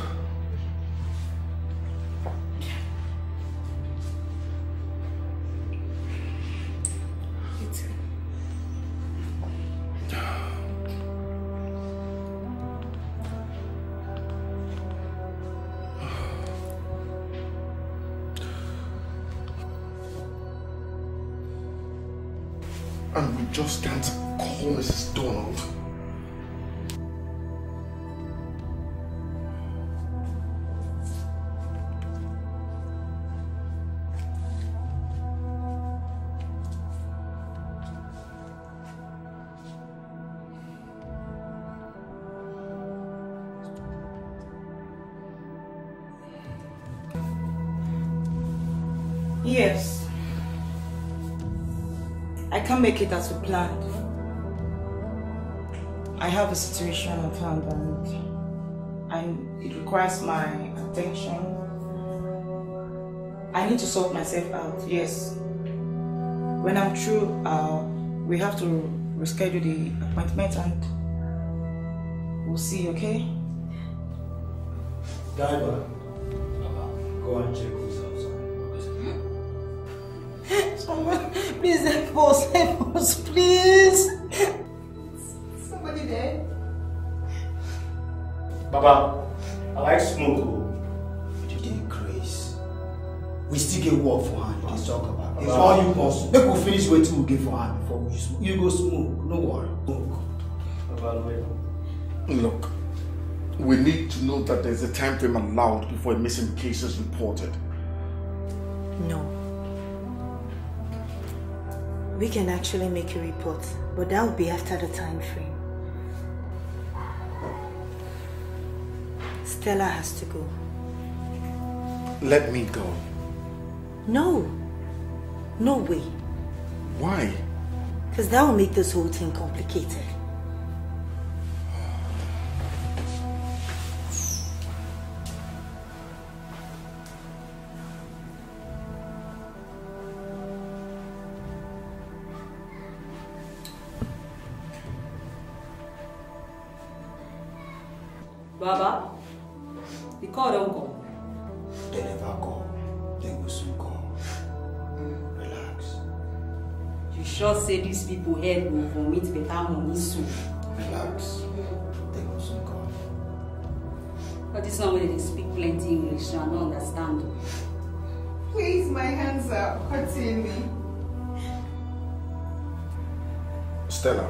Yes. I can't make it as we planned. I have a situation at hand and it requires my attention. I need to sort myself out, yes. When I'm through, we have to reschedule the appointment and we'll see, okay? Diver, go and check who's outside. Someone, please help us, please. Somebody there? Baba, I like smoke. We still get work for hand, let's talk about it. It's all you must. Make we finish waiting we get for hand before we smoke. You go smoke, no worry. Look, we need to know that there's a time frame allowed before a missing case is reported. No. We can actually make a report, but that would be after the time frame. Stella has to go. Let me go. No. No way. Why? Because that will make this whole thing complicated. Baba, the call don't go. They never go. They will soon go. Relax. You sure say these people here will vomit better money soon. Relax. They will soon go. But it's not where they speak plenty English, so I don't understand. Please, my hands are hurting me. Stella.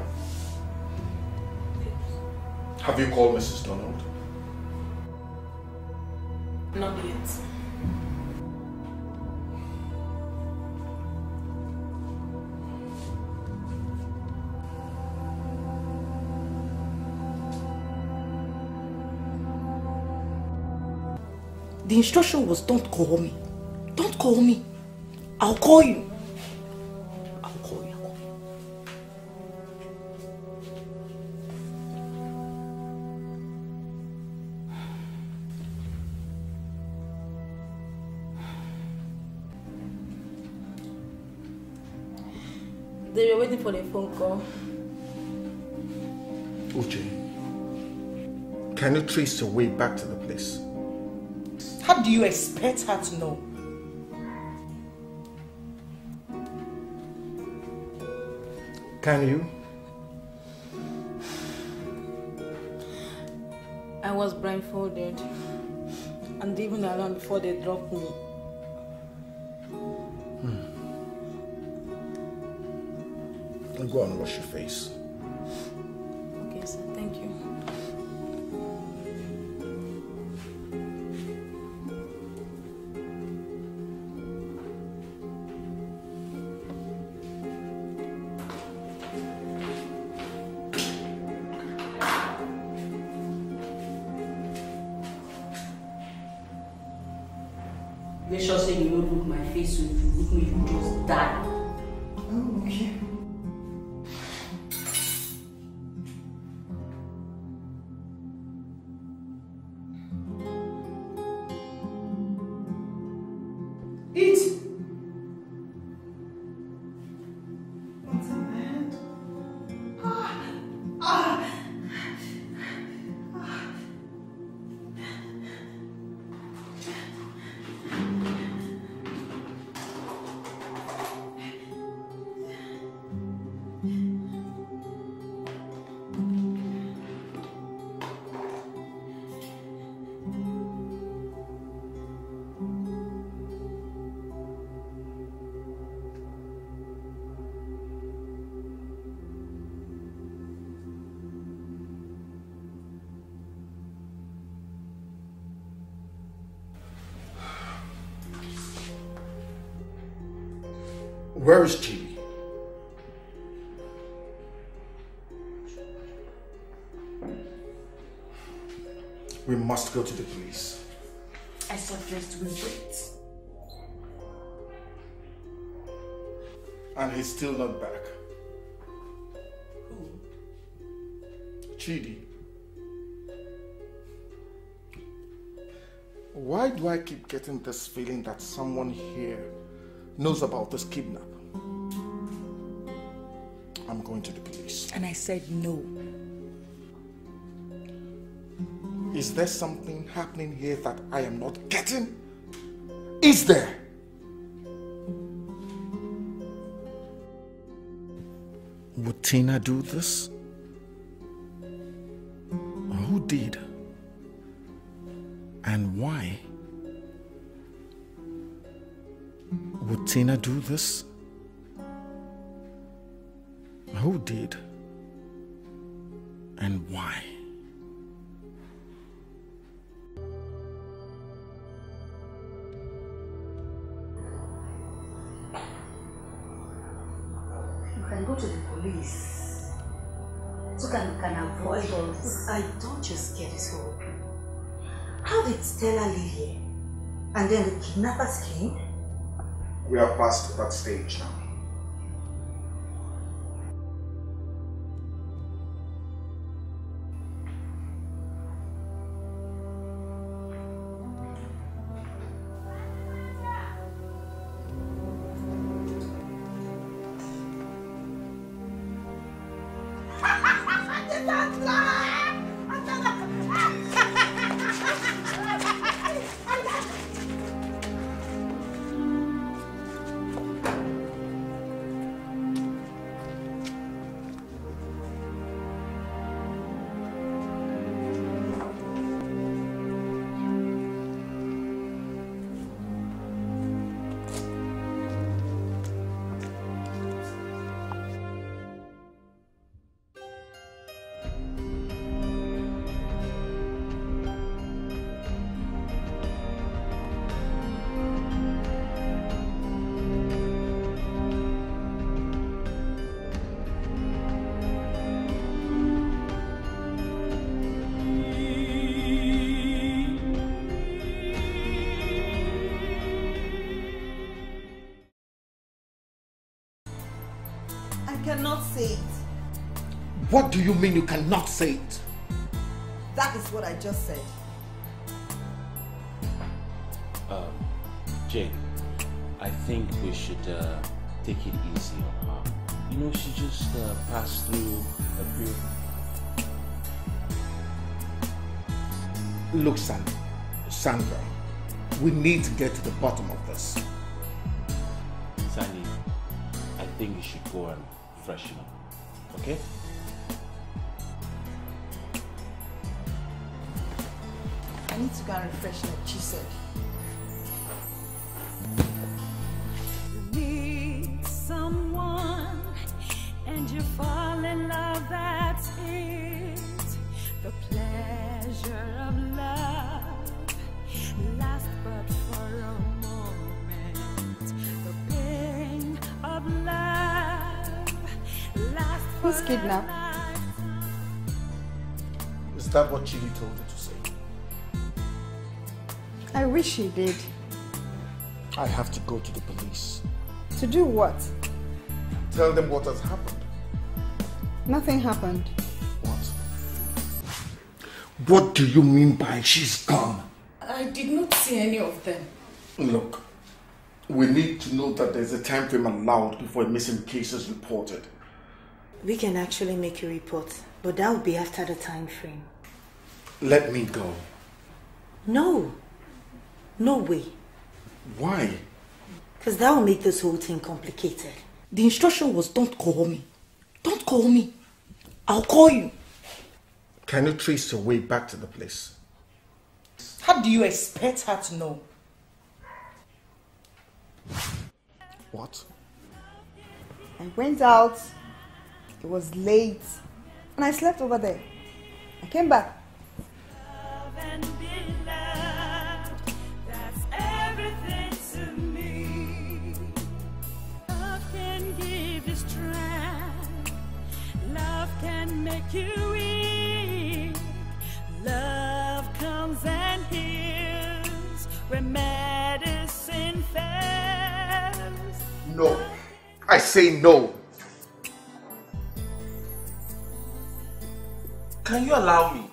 Have you called Mrs. Donald? Not yet. The instruction was, don't call me. Don't call me. I'll call you. I'll call you. They were waiting for the phone call. Uche, can you trace your way back to the place? How do you expect her to know? Can you? I was blindfolded and even around before they dropped me. Go and wash your face. Okay, sir. Thank you. Make sure say you don't look my face, so if you look me, you just die. Oh, okay. Where is Chidi? We must go to the police. I suggest we wait. and he's still not back. Who? Chidi. Why do I keep getting this feeling that someone here knows about this kidnap? I'm going to the police. And I said no. Is there something happening here that I am not getting? Is there? Would Tina do this? Who did? And why? Would Tina do this? Who did? And why? You can go to the police so that you can avoid all this. I don't just get this whole thing. How did Stella live here? And then the kidnappers came? We are past that stage now. What do you mean you cannot say it? That is what I just said. Jane, I think we should take it easy on her. You know, she just passed through a period. Look, Sandra, we need to get to the bottom of this. Sandy, I think you should go and freshen up, okay? I need to go and refresh like she said. You need someone and you fall in love, that's it. The pleasure of love lasts but for a moment. The pain of love lasts for a lifetime. Who's kidnapped? Is that what Chidi told you to say? I wish he did. I have to go to the police. To do what? Tell them what has happened. Nothing happened. What? What do you mean by she's gone? I did not see any of them. Look, we need to know that there's a time frame allowed before a missing case is reported. We can actually make a report, but that would be after the time frame. Let me go. No. No way. Why? Because that will make this whole thing complicated. The instruction was don't call me. Don't call me. I'll call you. Can you trace your way back to the place? How do you expect her to know? What? I went out. It was late. And I slept over there. I came back. Make you eat. Love comes and heals where medicine fails. No, I say no. Can you allow me?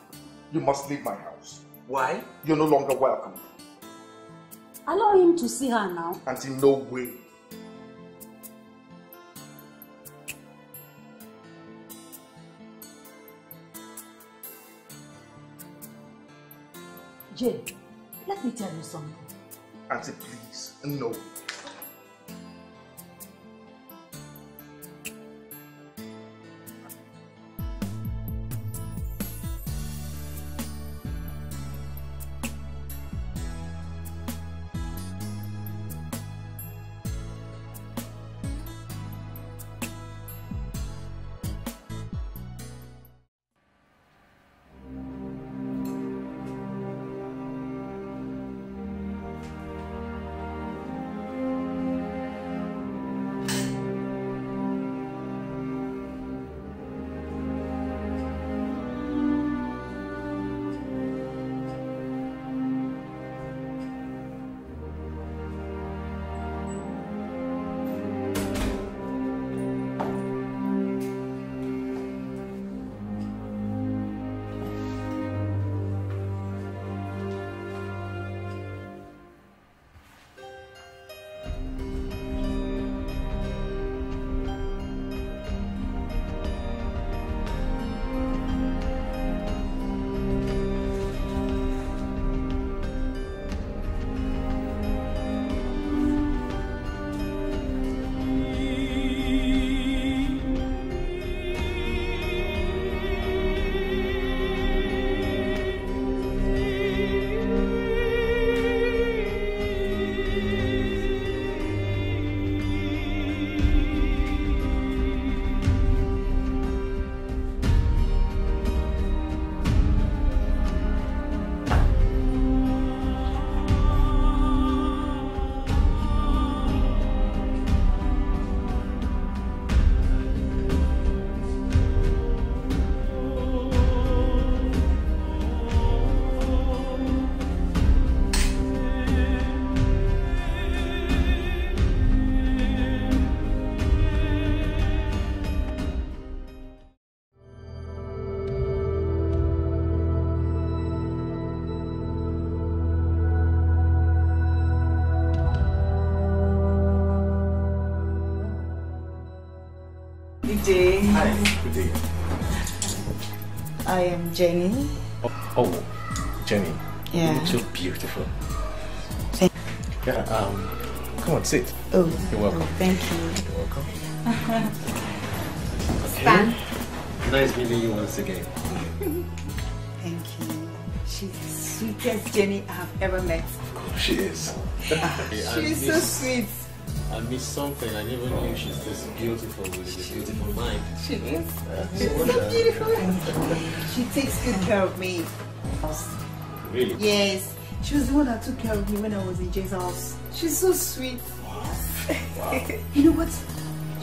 You must leave my house. Why? You're no longer welcome. Allow him to see her now. And in no way. Jane, let me tell you something. Auntie, please, no. Hi, good day. I am Jenny. Oh, Jenny. Yeah. You look so beautiful. Thank you. Yeah, come on, sit. Oh. You're welcome. Oh, thank you. You're welcome. Okay. Stan. Nice meeting you once again. Thank you. She's the sweetest Jenny I have ever met. Of course she is. She's so sweet. I missed something. I never knew she's this beautiful with a beautiful mind. She is. She's so beautiful. She takes good care of me. Really? Yes. She was the one that took care of me when I was in Jay's house. She's so sweet. Wow. You know what?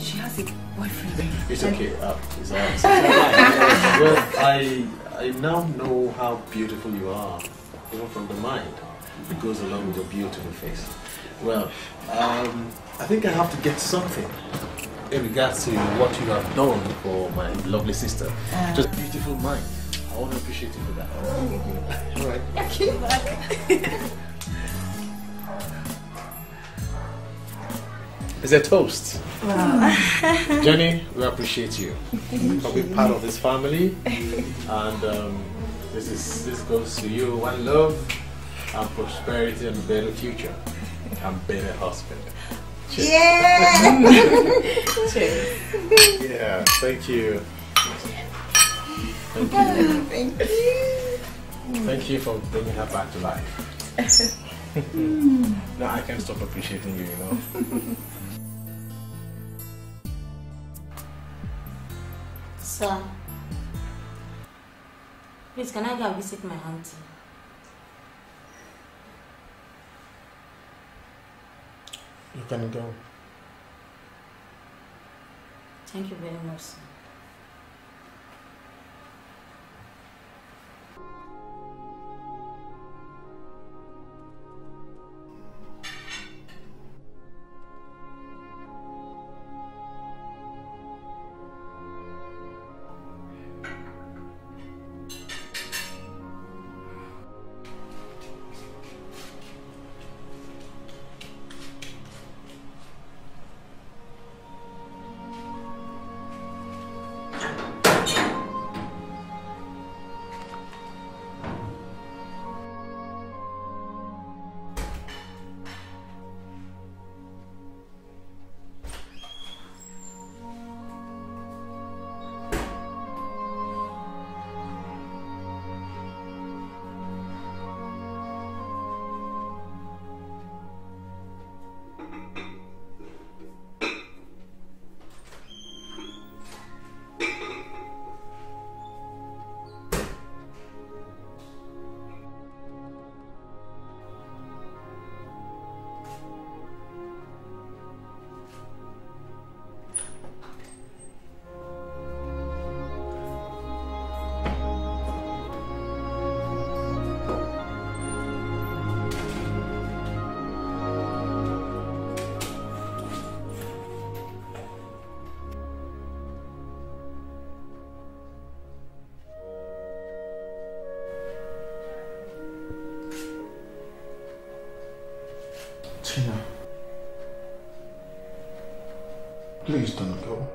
She has a boyfriend. It's okay. It's all right. Well, I now know how beautiful you are, even from the mind. It goes along with your beautiful face. Well, I think I have to get something in regards to what you have done for my lovely sister. Just beautiful mind. I want to appreciate you for that. All right. Okay, bye. It's a toast. Wow. Jenny, we appreciate you. For being part of this family. And this goes to you. One love and prosperity and a better future. And better husband. Cheers. Yeah. Cheers. Yeah, thank you. Thank you. Oh, thank you. Thank you for bringing her back to life. Now I can't stop appreciating you, you know. Sir, please, can I go visit my auntie? You can go. Thank you very much, sir. Tina, please don't go.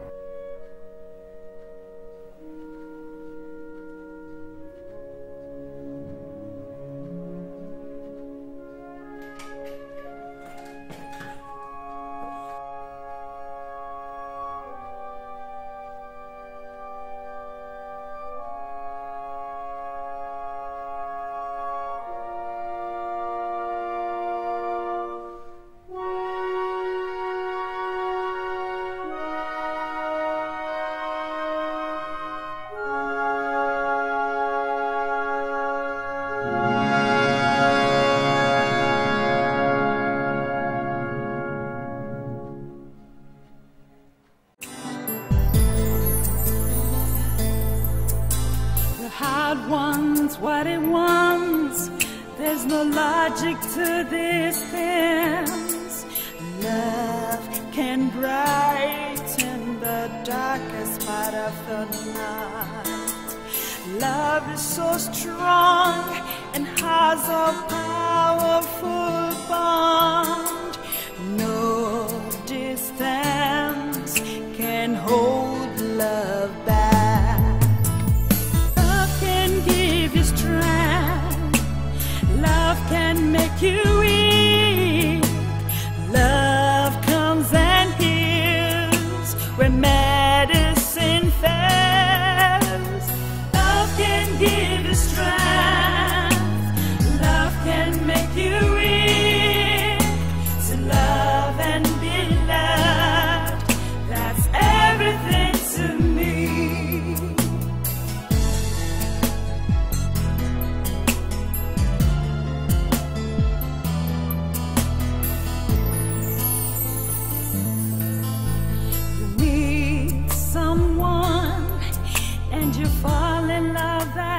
What it wants, there's no logic to these things. Love can brighten the darkest part of the night. Love is so strong and has a powerful bond. No distance can hold love back. Can make you weak. Love comes and heals where medicine fails. Love can give you strength. Love can make you weak. To love and be loved, that's everything to me. You fall in love.